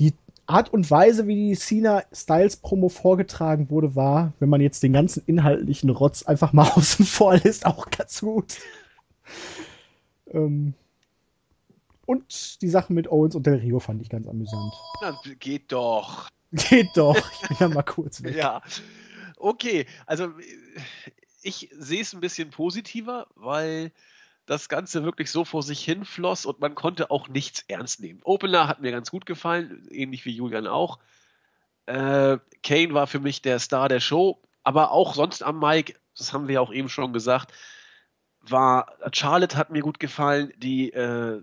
Die Art und Weise, wie die Cena-Styles-Promo vorgetragen wurde, war, wenn man jetzt den ganzen inhaltlichen Rotz einfach mal außen vor lässt, auch ganz gut. ähm, und die Sachen mit Owens und Del Rio fand ich ganz amüsant. Na, geht doch. Geht doch. Ich bin ja mal kurz weg. Ja, okay. Also ich sehe es ein bisschen positiver, weil das Ganze wirklich so vor sich hin floss und man konnte auch nichts ernst nehmen. Opener hat mir ganz gut gefallen, ähnlich wie Julian auch. Äh, Kane war für mich der Star der Show, aber auch sonst am Mic, das haben wir ja auch eben schon gesagt, war Charlotte hat mir gut gefallen, die, äh,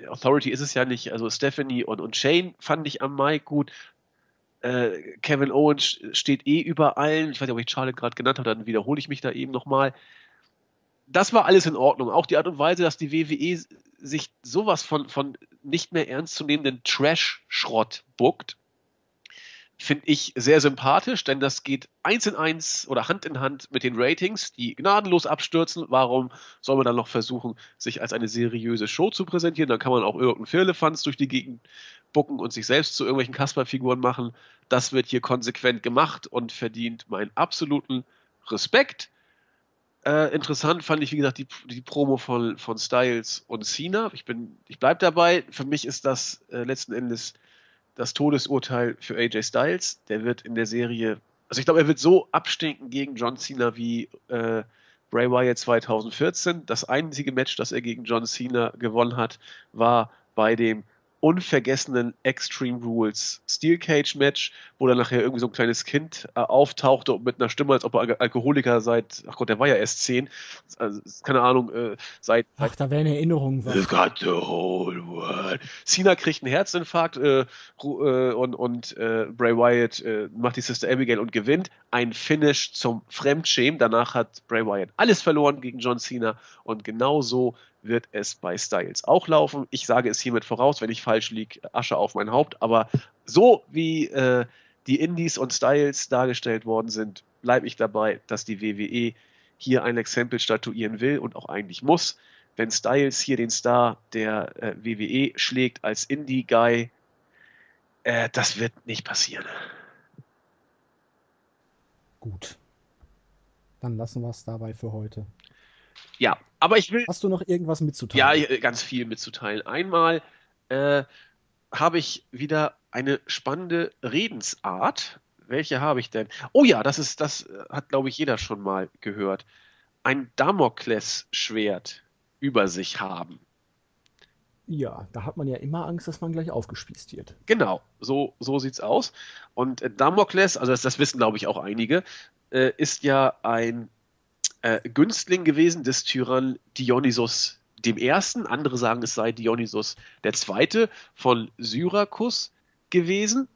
die Authority ist es ja nicht, also Stephanie und, und Shane fand ich am Mic gut. Äh, Kevin Owens steht eh über allen, ich weiß nicht, ob ich Charlotte gerade genannt habe, dann wiederhole ich mich da eben nochmal. Das war alles in Ordnung. Auch die Art und Weise, dass die W W E sich sowas von, von nicht mehr ernstzunehmenden Trash-Schrott bookt, finde ich sehr sympathisch, denn das geht eins in eins oder Hand in Hand mit den Ratings, die gnadenlos abstürzen. Warum soll man dann noch versuchen, sich als eine seriöse Show zu präsentieren? Dann kann man auch irgendeinen Firlefanz durch die Gegend bucken und sich selbst zu irgendwelchen Kasperfiguren machen. Das wird hier konsequent gemacht und verdient meinen absoluten Respekt. Äh, interessant fand ich, wie gesagt, die, die Promo von, von Styles und Cena. Ich, bin, ich bleibe dabei. Für mich ist das äh, letzten Endes das Todesurteil für A J Styles. Der wird in der Serie, also ich glaube, er wird so abstinken gegen John Cena wie äh, Bray Wyatt zwanzig vierzehn. Das einzige Match, das er gegen John Cena gewonnen hat, war bei dem unvergessenen Extreme Rules Steel Cage Match, wo dann nachher irgendwie so ein kleines Kind äh, auftauchte und mit einer Stimme, als ob er Al Alkoholiker seit, ach Gott, der war ja erst zehn, also, keine Ahnung, äh, seit... Ach, da wäre eine Erinnerung. Was. You've got the whole world. Cena kriegt einen Herzinfarkt äh, und, und äh, Bray Wyatt äh, macht die Sister Abigail und gewinnt. Ein Finish zum Fremdschämen. Danach hat Bray Wyatt alles verloren gegen John Cena und genau so wird es bei Styles auch laufen. Ich sage es hiermit voraus, wenn ich falsch liege, Asche auf mein Haupt, aber so wie äh, die Indies und Styles dargestellt worden sind, bleibe ich dabei, dass die W W E hier ein Exempel statuieren will und auch eigentlich muss. Wenn Styles hier den Star der äh, W W E schlägt als Indie-Guy, äh, das wird nicht passieren. Gut. Dann lassen wir es dabei für heute. Ja, aber ich will... Hast du noch irgendwas mitzuteilen? Ja, ganz viel mitzuteilen. Einmal äh, habe ich wieder eine spannende Redensart. Welche habe ich denn? Oh ja, das ist, das hat, glaube ich, jeder schon mal gehört. Ein Damoklesschwert über sich haben. Ja, da hat man ja immer Angst, dass man gleich aufgespießt wird. Genau, so, so sieht's aus. Und äh, Damokles, also das, das wissen, glaube ich, auch einige, äh, ist ja ein äh, Günstling gewesen des Tyrann Dionysos dem Ersten. Andere sagen, es sei Dionysos der Zweite von Syrakus gewesen.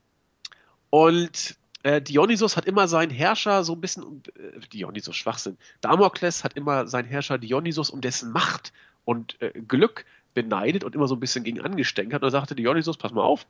Und äh, Dionysos hat immer seinen Herrscher so ein bisschen, äh, Dionysos Schwachsinn, Damokles hat immer seinen Herrscher Dionysos um dessen Macht und äh, Glück beneidet und immer so ein bisschen gegen angestänkert. Und er sagte Dionysos, pass mal auf,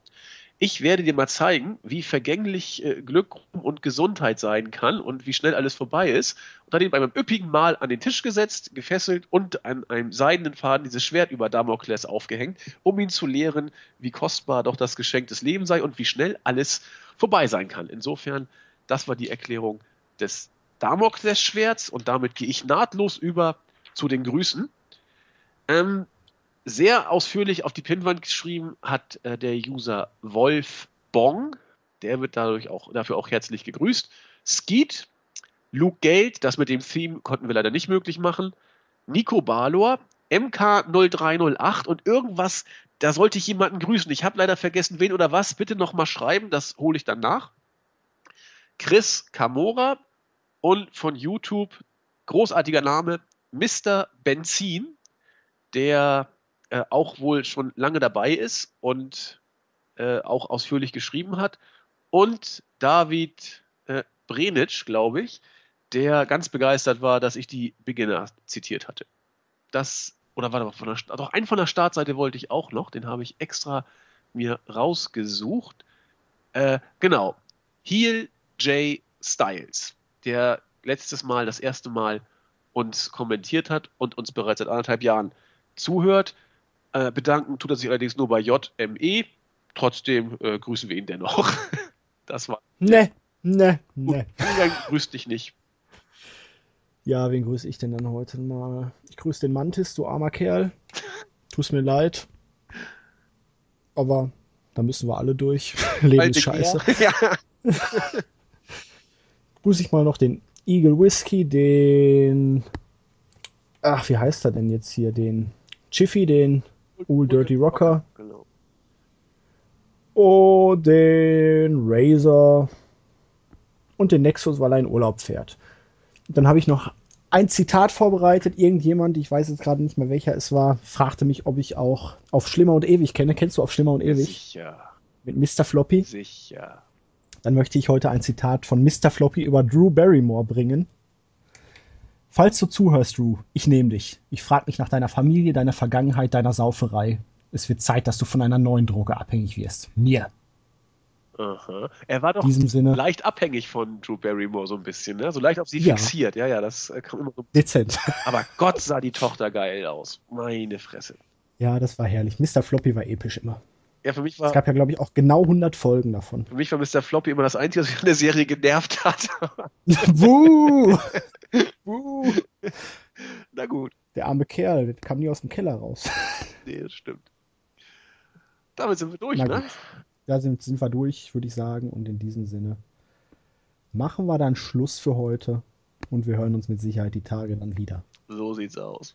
ich werde dir mal zeigen, wie vergänglich äh, Glück und Gesundheit sein kann und wie schnell alles vorbei ist. Und hat ihn bei einem üppigen Mahl an den Tisch gesetzt, gefesselt und an einem seidenen Faden dieses Schwert über Damokles aufgehängt, um ihn zu lehren, wie kostbar doch das Geschenk des Lebens sei und wie schnell alles vorbei sein kann. Insofern, das war die Erklärung des Damokles-Schwerts und damit gehe ich nahtlos über zu den Grüßen. Ähm, Sehr ausführlich auf die Pinwand geschrieben hat äh, der User Wolf Bong. Der wird dadurch auch, dafür auch herzlich gegrüßt. Skeet, Luke Geld, das mit dem Theme konnten wir leider nicht möglich machen. Nico Balor, M K null drei null acht und irgendwas, da sollte ich jemanden grüßen. Ich habe leider vergessen, wen oder was. Bitte nochmal schreiben, das hole ich dann nach. Chris Kamora und von YouTube, großartiger Name, Mister Benzin, der Äh, auch wohl schon lange dabei ist und äh, auch ausführlich geschrieben hat. Und David äh, Brenitsch, glaube ich, der ganz begeistert war, dass ich die Beginner zitiert hatte. Das, oder warte mal, von der, doch einen von der Startseite wollte ich auch noch, den habe ich extra mir rausgesucht. Äh, genau, Heel J. Styles, der letztes Mal, das erste Mal uns kommentiert hat und uns bereits seit anderthalb Jahren zuhört. Bedanken tut er sich allerdings nur bei J M E. Trotzdem äh, grüßen wir ihn dennoch. Das war. Ne, ne, ne. Grüß dich nicht. Ja, wen grüße ich denn dann heute mal? Ich grüße den Mantis, du armer Kerl. Tust mir leid. Aber da müssen wir alle durch. Leben ist scheiße. Ja. Grüße ich mal noch den Eagle Whiskey, den. Ach, wie heißt er denn jetzt hier? Den Chiffy, den. Old Dirty Rocker. Genau. Oh, den Razor und den Nexus, weil er in Urlaub fährt. Dann habe ich noch ein Zitat vorbereitet. Irgendjemand, ich weiß jetzt gerade nicht mehr welcher es war, fragte mich, ob ich auch Auf Schlimmer und Ewig kenne. Kennst du Auf Schlimmer und Ewig? Sicher. Mit Mister Floppy? Sicher. Dann möchte ich heute ein Zitat von Mister Floppy über Drew Barrymore bringen. Falls du zuhörst, Drew, ich nehme dich. Ich frage mich nach deiner Familie, deiner Vergangenheit, deiner Sauferei. Es wird Zeit, dass du von einer neuen Droge abhängig wirst. Mir. Aha. Er war doch Sinne, leicht abhängig von Drew Barrymore so ein bisschen, ne? So leicht auf sie ja. Fixiert. Ja, ja, das kam immer so. Dezent. Aber Gott sah die Tochter geil aus. Meine Fresse. Ja, das war herrlich. Mister Floppy war episch immer. Ja, für mich war, es gab ja, glaube ich, auch genau hundert Folgen davon. Für mich war Mister Floppy immer das Einzige, was mich an der Serie genervt hat. Buh! Buh! Na gut. Der arme Kerl, der kam nie aus dem Keller raus. Nee, das stimmt. Damit sind wir durch, Na ne? Gut. Da sind, sind wir durch, würde ich sagen. Und in diesem Sinne machen wir dann Schluss für heute. Und wir hören uns mit Sicherheit die Tage dann wieder. So sieht's aus.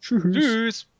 Tschüss. Tschüss.